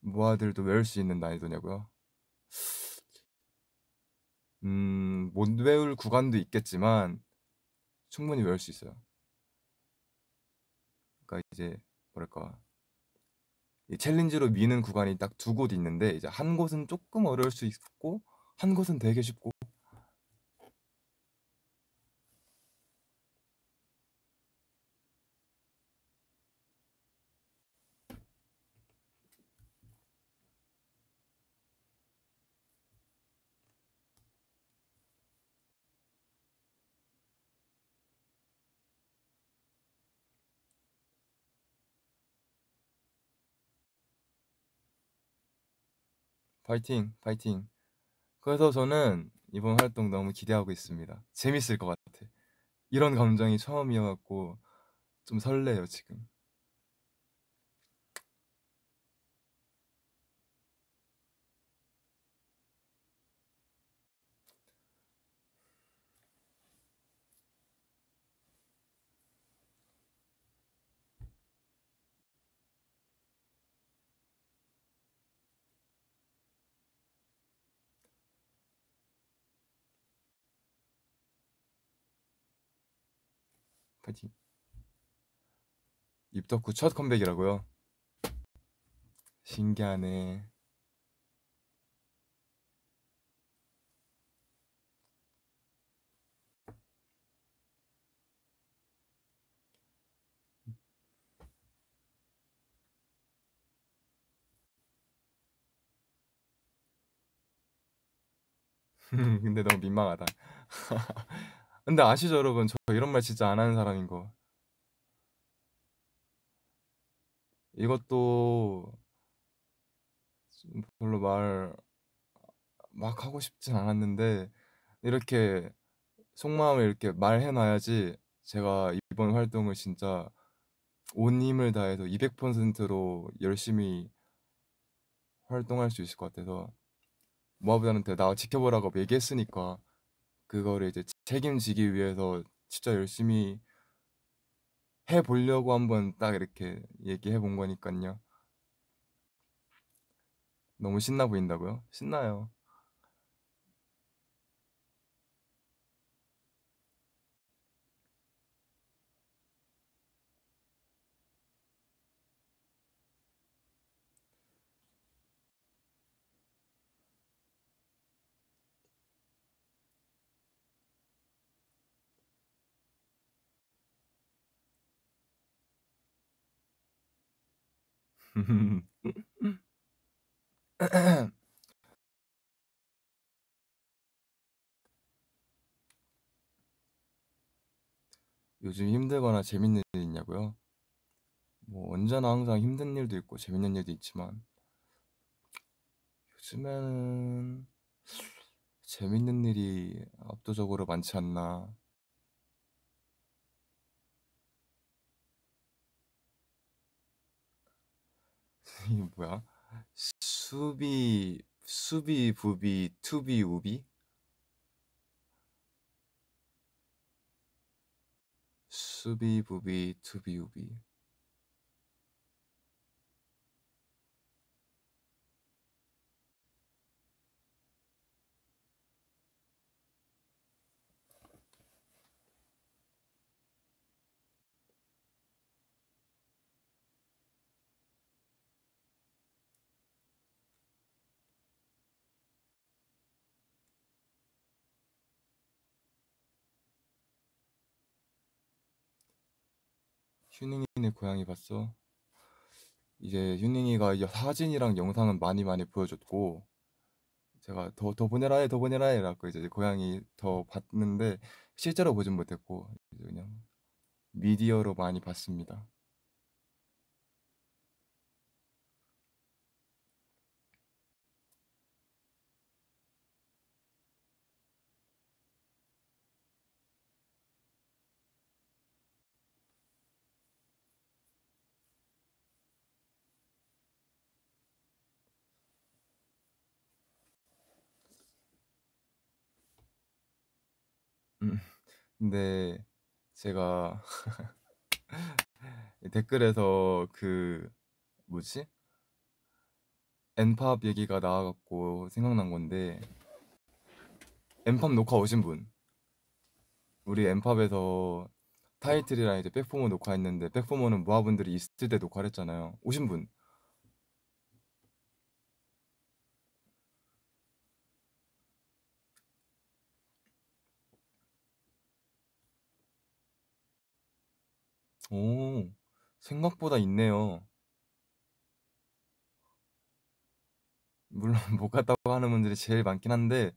모아들도 외울 수 있는 난이도냐고요? 못 외울 구간도 있겠지만 충분히 외울 수 있어요. 그러니까 이제 뭐랄까, 이 챌린지로 미는 구간이 딱 두 곳 있는데, 이제 한 곳은 조금 어려울 수 있고 한 곳은 되게 쉽고. 파이팅 파이팅. 그래서 저는 이번 활동 너무 기대하고 있습니다. 재밌을 것 같아. 이런 감정이 처음이어갖고 좀 설레요 지금. 파이팅. 입 덕후 첫 컴백이라고요? 신기하네. 근데 너무 민망하다. 근데 아시죠 여러분, 저 이런 말 진짜 안 하는 사람인 거. 이것도 별로 말 막 하고 싶진 않았는데 이렇게 속마음을 이렇게 말해놔야지 제가 이번 활동을 진짜 온 힘을 다해서 200%로 열심히 활동할 수 있을 것 같아서, 모아보단한테 나 지켜보라고 얘기했으니까 그거를 이제 책임지기 위해서 진짜 열심히 해보려고 한번 딱 이렇게 얘기해본 거니까요. 너무 신나 보인다고요? 신나요. 요즘 힘들거나 재밌는 일 있냐고요? 뭐 언제나 항상 힘든 일도 있고 재밌는 일도 있지만 요즘에는 재밌는 일이 압도적으로 많지 않나. 이게 뭐야? 수비 부비 투비 우비? 수비 부비 투비 우비. 휴닝이네 고양이 봤어? 이제 휴닝이가 사진이랑 영상은 많이 보여줬고, 제가 더 보내라 해, 더 보내라 해 라고 이제 고양이 더 봤는데 실제로 보진 못했고 이제 그냥 미디어로 많이 봤습니다. 음, 근데 제가 댓글에서 그 뭐지? 엔팝 얘기가 나와갖고 생각난 건데, 엔팝 녹화 오신 분, 우리 엔팝에서 타이틀이랑 이제 백포머 녹화했는데, 백포머는 모아분들이 있을 때 녹화를 했잖아요. 오신 분, 오, 생각보다 있네요. 물론 못 갔다고 하는 분들이 제일 많긴 한데,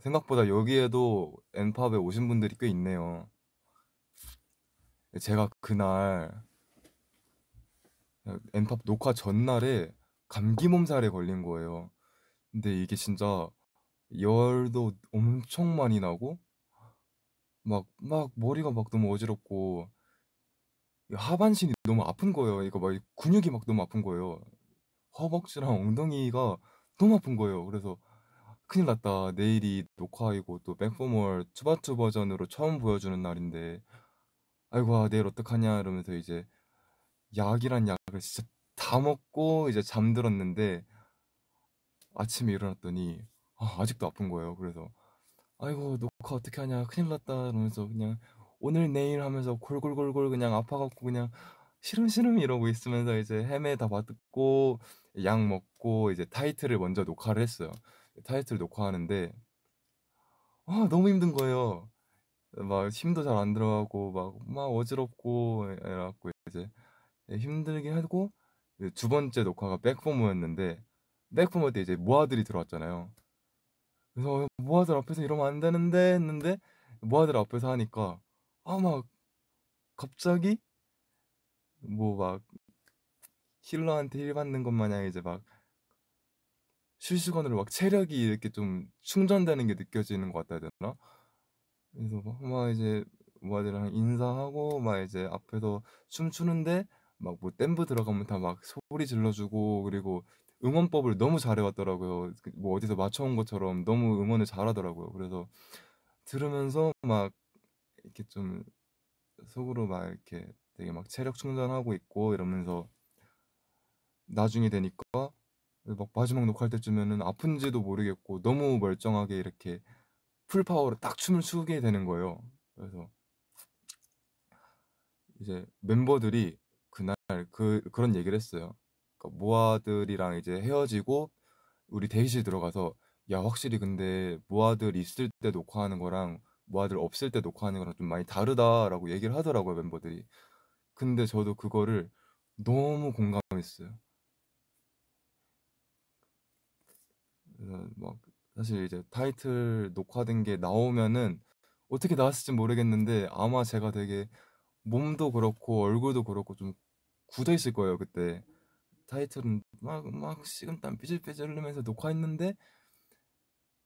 생각보다 여기에도 엔팝에 오신 분들이 꽤 있네요. 제가 그날 엔팝 녹화 전날에 감기 몸살에 걸린 거예요. 근데 이게 진짜 열도 엄청 많이 나고 막 머리가 막 너무 어지럽고 하반신이 너무 아픈 거예요. 이거 막 근육이 막 너무 아픈 거예요. 허벅지랑 엉덩이가 너무 아픈 거예요. 그래서 큰일 났다. 내일이 녹화이고 또 백포멀 투바투 버전으로 처음 보여주는 날인데, 아이고, 아, 내일 어떡하냐 이러면서 이제 약이란 약을 진짜 다 먹고 이제 잠들었는데 아침에 일어났더니 아직도 아픈 거예요. 그래서 아이고, 녹화 어떻게 하냐, 큰일 났다 이러면서 그냥 오늘 내일 하면서 골골골골 그냥 아파갖고 그냥 시름시름 이러고 있으면서 이제 헤매다 받고 약 먹고 이제 타이틀을 먼저 녹화를 했어요. 타이틀 녹화하는데 너무 힘든 거예요. 막 힘도 잘 안 들어가고 막 어지럽고 이래갖고 이제 힘들긴 하고, 두 번째 녹화가 백포머였는데 백포머 때 이제 모아들이 들어왔잖아요. 그래서 모아들 앞에서 이러면 안 되는데 했는데 모아들 앞에서 하니까 막 갑자기 뭐 막 힐러한테 힐 받는 것 마냥 이제 막 실시간으로 막 체력이 이렇게 좀 충전되는 게 느껴지는 것 같다 해야 되나? 그래서 막 이제 모아들이랑 인사하고 막 이제 앞에서 춤추는데 막 뭐 댐브 들어가면 다 막 소리 질러주고, 그리고 응원법을 너무 잘해왔더라고요. 뭐 어디서 맞춰온 것처럼 너무 응원을 잘하더라고요. 그래서 들으면서 막 이렇게 좀 속으로 막 이렇게 되게 막 체력 충전하고 있고 이러면서, 나중에 되니까 막 마지막 녹화할 때쯤에는 아픈지도 모르겠고 너무 멀쩡하게 이렇게 풀파워로 딱 춤을 추게 되는 거예요. 그래서 이제 멤버들이 그날 그런 얘기를 했어요. 그러니까 모아들이랑 이제 헤어지고 우리 대기실 들어가서, 야, 확실히 근데 모아들 있을 때 녹화하는 거랑 모아들 없을 때 녹화하는 거랑 좀 많이 다르다라고 얘기를 하더라고요, 멤버들이. 근데 저도 그거를 너무 공감했어요. 그래서 막 사실 이제 타이틀 녹화된 게 나오면은 어떻게 나왔을지 모르겠는데 아마 제가 되게 몸도 그렇고 얼굴도 그렇고 좀 굳어 있을 거예요, 그때. 타이틀은 막 식은땀 삐질삐질 흘리면서 녹화했는데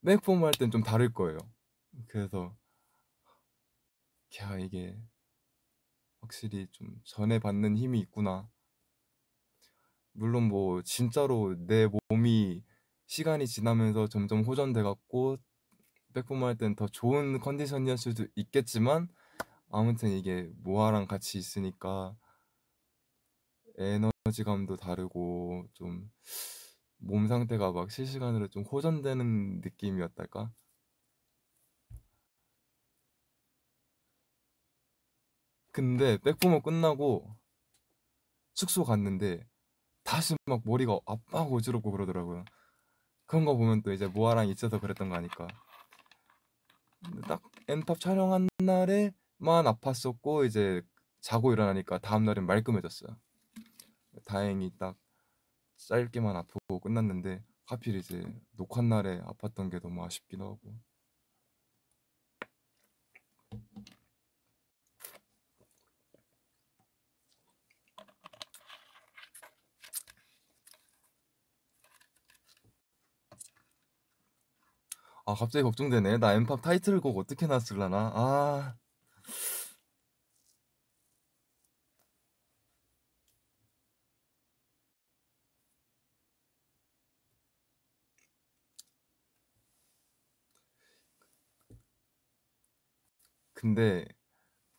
맥포머 할 땐 좀 다를 거예요. 그래서 야, 이게 확실히 좀 전에 받는 힘이 있구나. 물론 뭐 진짜로 내 몸이 시간이 지나면서 점점 호전돼갖고 백포머 할 땐 더 좋은 컨디션이었을 수도 있겠지만, 아무튼 이게 모아랑 같이 있으니까 에너지감도 다르고 좀 몸 상태가 막 실시간으로 좀 호전되는 느낌이었달까? 근데 백포머 끝나고 숙소 갔는데 다시 막 머리가 아프고 어지럽고 그러더라고요. 그런 거 보면 또 이제 모아랑 있어서 그랬던 거 아니까. 근데 딱 엔팝 촬영한 날에만 아팠었고 이제 자고 일어나니까 다음 날은 말끔해졌어요. 다행히 딱 짧게만 아프고 끝났는데 하필 이제 녹화 날에 아팠던 게 너무 아쉽기도 하고. 아 갑자기 걱정되네. 나 엠팝 타이틀곡 어떻게 놨을라나. 아 근데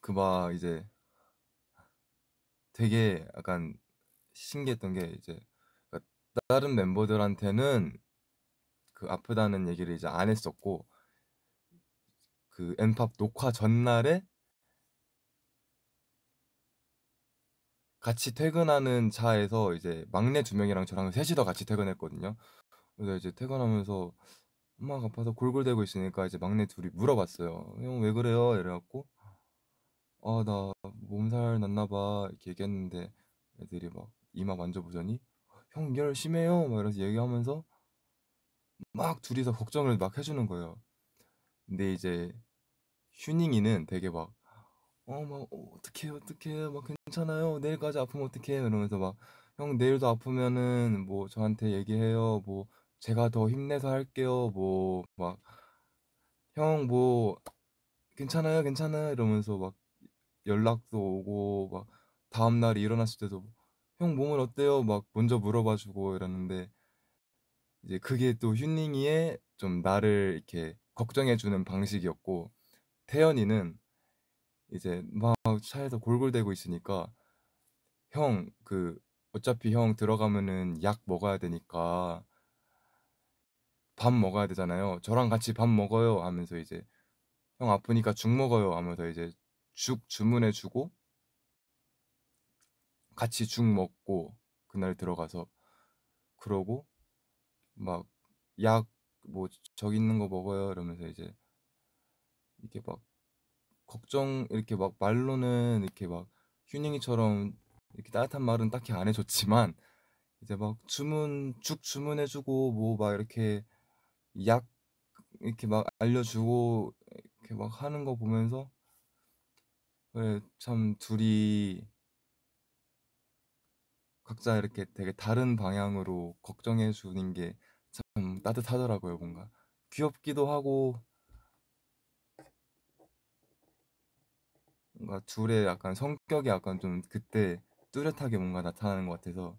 그 막 이제 되게 약간 신기했던 게 이제 다른 멤버들한테는 그 아프다는 얘기를 이제 안 했었고, 그 엠팝 녹화 전날에 같이 퇴근하는 차에서 이제 막내 두 명이랑 저랑 셋이 더 같이 퇴근했거든요. 그래서 이제 퇴근하면서 엄마가 아파서 골골대고 있으니까 이제 막내 둘이 물어봤어요. 형 왜 그래요? 이래갖고 아 나 몸살 났나봐 이렇게 얘기했는데 애들이 막 이마 만져보더니 형 열 심해요 막 이러면서 얘기하면서 막 둘이서 걱정을 막 해주는 거예요. 근데 이제 휴닝이는 되게 막 어떡해 막 괜찮아요 내일까지 아프면 어떡해 이러면서 막 형 내일도 아프면은 뭐 저한테 얘기해요 뭐 제가 더 힘내서 할게요 뭐 막 형 뭐 괜찮아요 이러면서 막 연락도 오고 막 다음날 일어났을 때도 형 몸은 어때요 막 먼저 물어봐주고 이러는데, 이제 그게 또 휴닝이의 좀 나를 이렇게 걱정해주는 방식이었고, 태연이는 이제 막 차에서 골골대고 있으니까 형 그 어차피 형 들어가면은 약 먹어야 되니까 밥 먹어야 되잖아요 저랑 같이 밥 먹어요 하면서 이제 형 아프니까 죽 먹어요 하면서 이제 죽 주문해주고 같이 죽 먹고 그날 들어가서 그러고 막 약 뭐 저기 있는 거 먹어요 이러면서 이제 이렇게 막 걱정 이렇게 막 말로는 이렇게 막 휴닝이처럼 이렇게 따뜻한 말은 딱히 안 해줬지만 이제 막 죽 주문해주고 뭐 막 이렇게 약 이렇게 막 알려주고 이렇게 막 하는 거 보면서 그래 참 둘이 각자 이렇게 되게 다른 방향으로 걱정해 주는 게 참 따뜻하더라고요. 뭔가 귀엽기도 하고 뭔가 둘의 약간 성격이 약간 좀 그때 뚜렷하게 뭔가 나타나는 것 같아서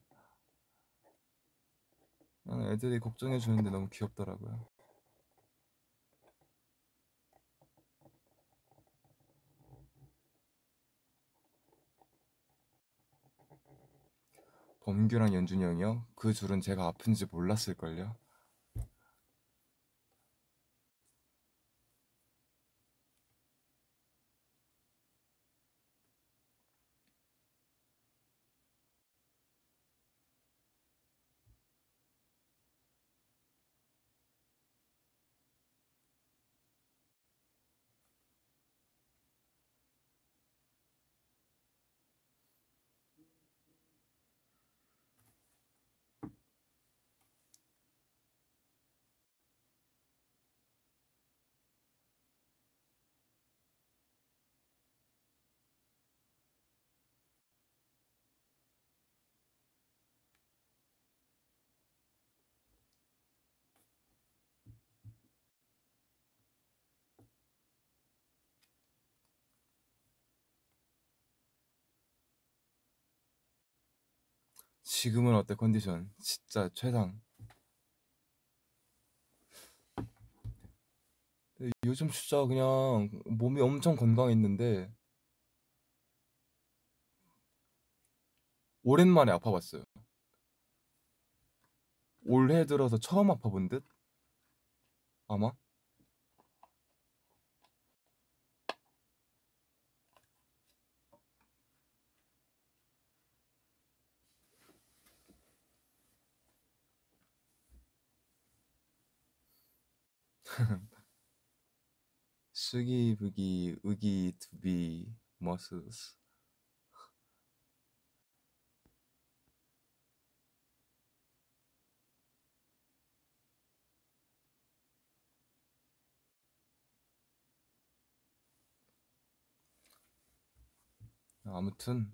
애들이 걱정해 주는데 너무 귀엽더라고요. 범규랑 연준이 형이요? 그 둘은 제가 아픈지 몰랐을걸요? 지금은 어때 컨디션? 진짜 최상. 요즘 진짜 그냥 몸이 엄청 건강했는데 오랜만에 아파봤어요. 올해 들어서 처음 아파본 듯? 아마? 쓰기부기 의기 두비 머스스 아무튼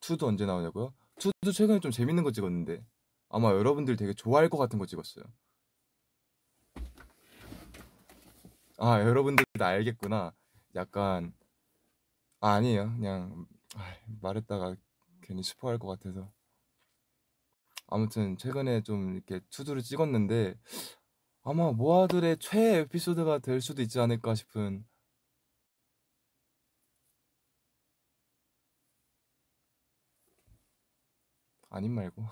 투도 언제 나오냐고요? 투도 최근에 좀 재밌는 거 찍었는데 아마 여러분들 되게 좋아할 것 같은 거 찍었어요. 아, 여러분들 다 알겠구나. 약간 아, 아니에요. 그냥 말했다가 괜히 스포할 것 같아서. 아무튼 최근에 좀 이렇게 투두를 찍었는데 아마 모아들의 최애 에피소드가 될 수도 있지 않을까 싶은. 아님 말고.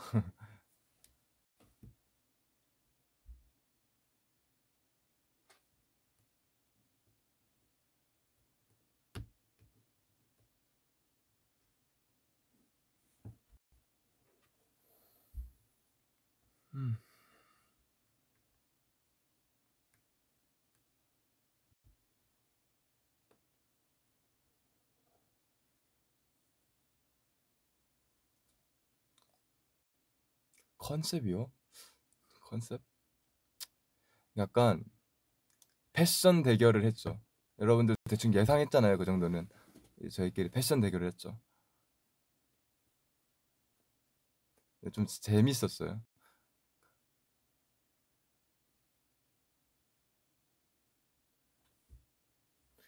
컨셉이요? 컨셉? 약간 패션 대결을 했죠. 여러분들 대충 예상했잖아요. 그 정도는 저희끼리 패션 대결을 했죠. 좀 재밌었어요.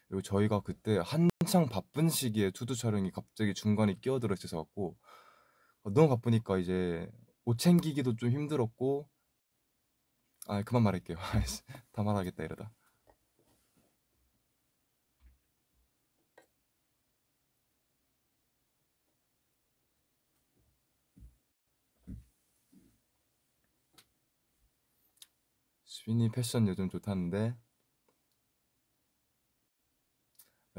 그리고 저희가 그때 한창 바쁜 시기에 투두 촬영이 갑자기 중간에 끼어들어 있어서 갖고 너무 바쁘니까 이제 옷 챙기기도 좀 힘들었고. 아, 그만 말할게요. 다 말하겠다 이러다. 수빈이 패션 요즘 좋다는데.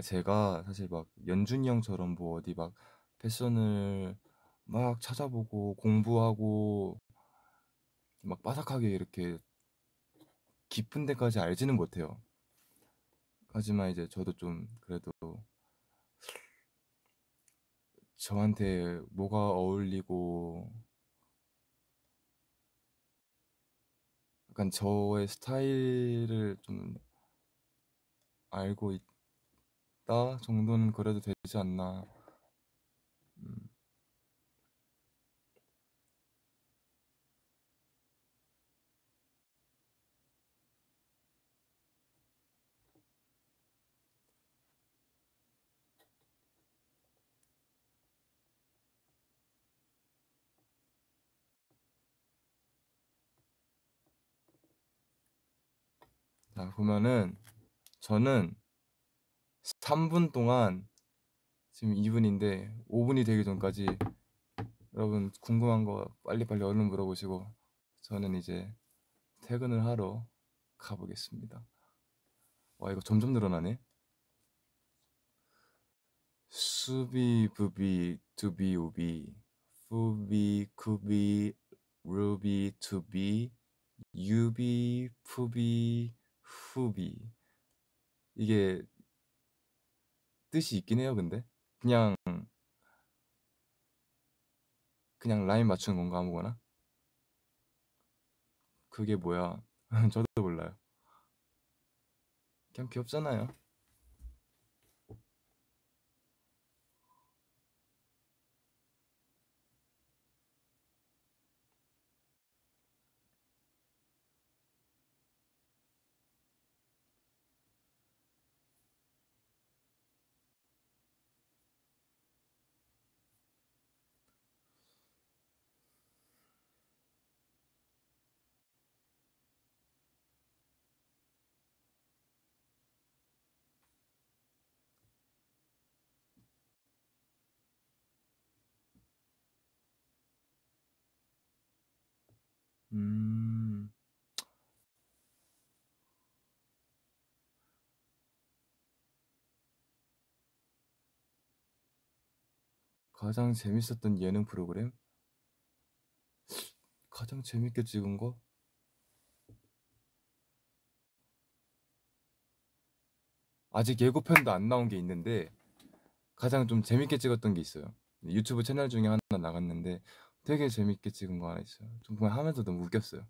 제가 사실 막 연준이 형처럼 뭐 어디 막 패션을 막 찾아보고 공부하고 막 빠삭하게 이렇게 깊은 데까지 알지는 못해요. 하지만 이제 저도 좀 그래도 저한테 뭐가 어울리고 약간 저의 스타일을 좀 알고 있다 정도는 그래도 되지 않나. 보면은 저는 3분 동안, 지금 2분인데 5분이 되기 전까지 여러분 궁금한 거 빨리빨리 얼른 물어보시고 저는 이제 퇴근을 하러 가보겠습니다. 와, 이거 점점 늘어나네. 수비 부비 두비 우비 푸비 쿠비 루비 투비 유비 푸비 후비. 이게 뜻이 있긴 해요. 근데 그냥 라인 맞추는 건가 아무거나. 그게 뭐야? 저도 몰라요. 그냥 귀엽잖아요. 가장 재밌었던 예능 프로그램? 가장 재밌게 찍은 거? 아직 예고편도 안 나온 게 있는데 가장 좀 재밌게 찍었던 게 있어요. 유튜브 채널 중에 하나 나갔는데 되게 재밌게 찍은 거 하나 있어요. 좀 보면 하면서 너무 웃겼어요.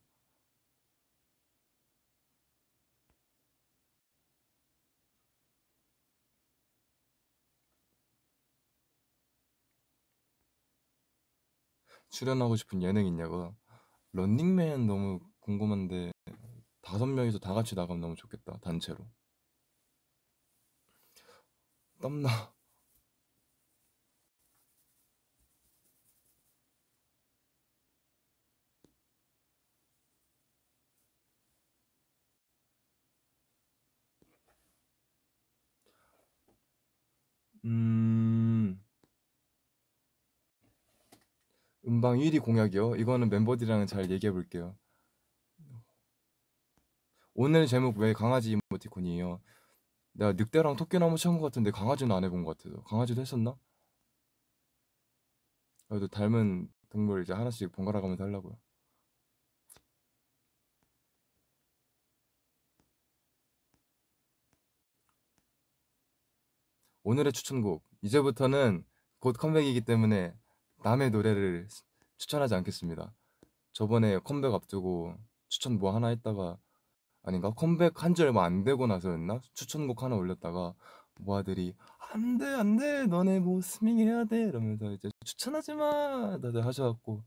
출연하고 싶은 예능 있냐고. 런닝맨 너무 궁금한데 5명이서 다 같이 나가면 너무 좋겠다. 단체로. 땀나. 음방 1위 공약이요? 이거는 멤버들이랑 잘 얘기해 볼게요. 오늘 제목 왜 강아지 이모티콘이에요? 내가 늑대랑 토끼나무 친 것 같은데 강아지는 안 해본 것 같아서. 강아지도 했었나? 그래도 닮은 동물 이제 하나씩 번갈아 가면서 하려고요. 오늘의 추천곡. 이제부터는 곧 컴백이기 때문에 남의 노래를 추천하지 않겠습니다. 저번에 컴백 앞두고 추천 뭐 하나 했다가, 아닌가? 컴백 한 지 얼마 안 되고 나서였나? 추천곡 하나 올렸다가 모아들이 안 돼 안 돼 너네 뭐 스밍 해야 돼 이러면서 이제 추천하지 마 다들 하셔갖고.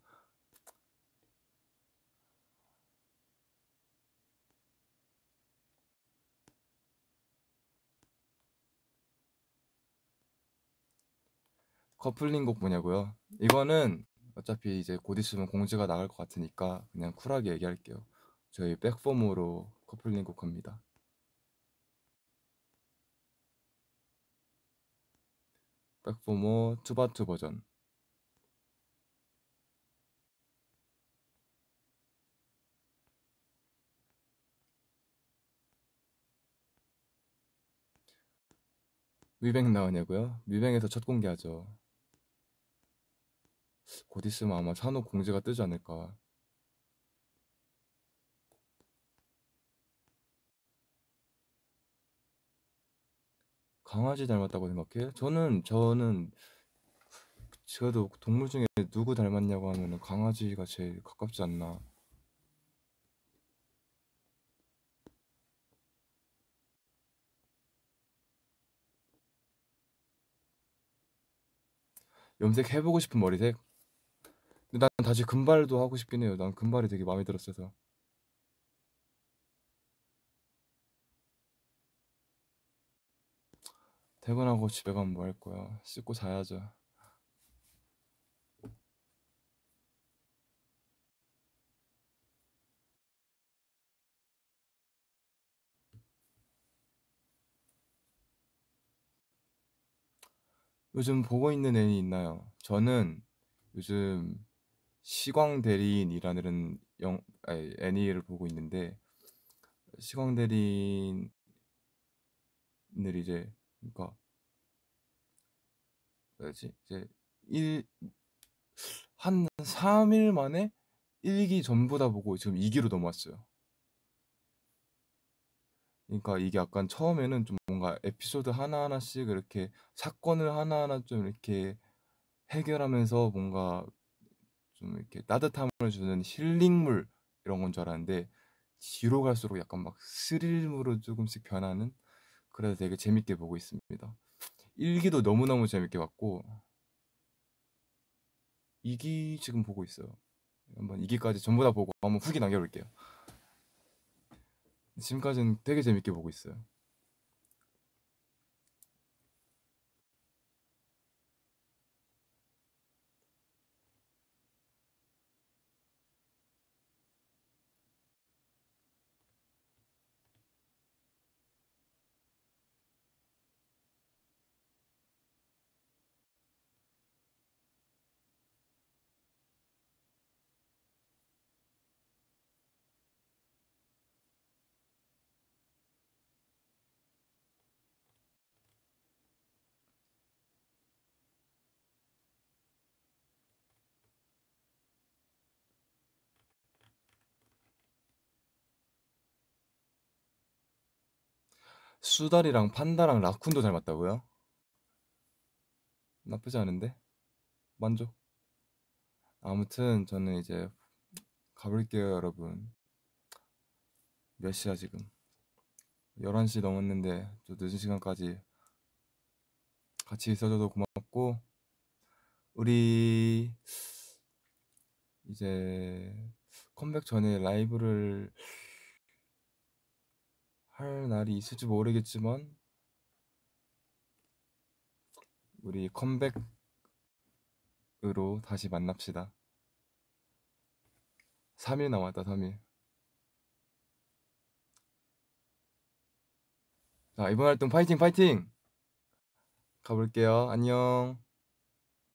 커플링 곡 뭐냐고요? 이거는 어차피 이제 곧 있으면 공지가 나갈 것 같으니까 그냥 쿨하게 얘기할게요. 저희 백포모로 커플링 곡 합니다. 백포모 투바투 버전. 뮤뱅 나오냐고요? 뮤뱅에서 첫 공개하죠. 곧 있으면 아마 산옥 공지가 뜨지 않을까. 강아지 닮았다고 생각해? 저는 그래도 동물 중에 누구 닮았냐고 하면은 강아지가 제일 가깝지 않나. 염색해보고 싶은 머리색? 근데 난 다시 금발도 하고 싶긴 해요. 난 금발이 되게 마음에 들었어서. 퇴근하고 집에 가면 뭐 할 거야? 씻고 자야죠. 요즘 보고 있는 애니 있나요? 저는 요즘 시광대리인이라는 애니를 보고 있는데, 시광대리인을 이제 그러니까 뭐지? 이제 한 3일 만에 1기 전부 다 보고 지금 2기로 넘어왔어요. 그러니까 이게 약간 처음에는 좀 뭔가 에피소드 하나하나씩 이렇게 사건을 하나하나 좀 이렇게 해결하면서 뭔가 좀 이렇게 따뜻함을 주는 힐링물 이런 건 줄 알았는데, 뒤로 갈수록 약간 막 스릴물로 조금씩 변하는, 그래서 되게 재밌게 보고 있습니다. 1기도 너무너무 재밌게 봤고 2기 지금 보고 있어요. 한번 2기까지 전부 다 보고 한번 후기 남겨볼게요. 지금까지는 되게 재밌게 보고 있어요. 수달이랑 판다랑 라쿤도 닮았다고요? 나쁘지 않은데? 만족. 아무튼 저는 이제 가볼게요 여러분. 몇 시야 지금? 11시 넘었는데 또 늦은 시간까지 같이 있어줘서 고맙고, 우리 이제 컴백 전에 라이브를 할 날이 있을지 모르겠지만 우리 컴백으로 다시 만납시다. 3일 남았다. 3일. 자, 이번 활동 파이팅 파이팅! 가볼게요. 안녕.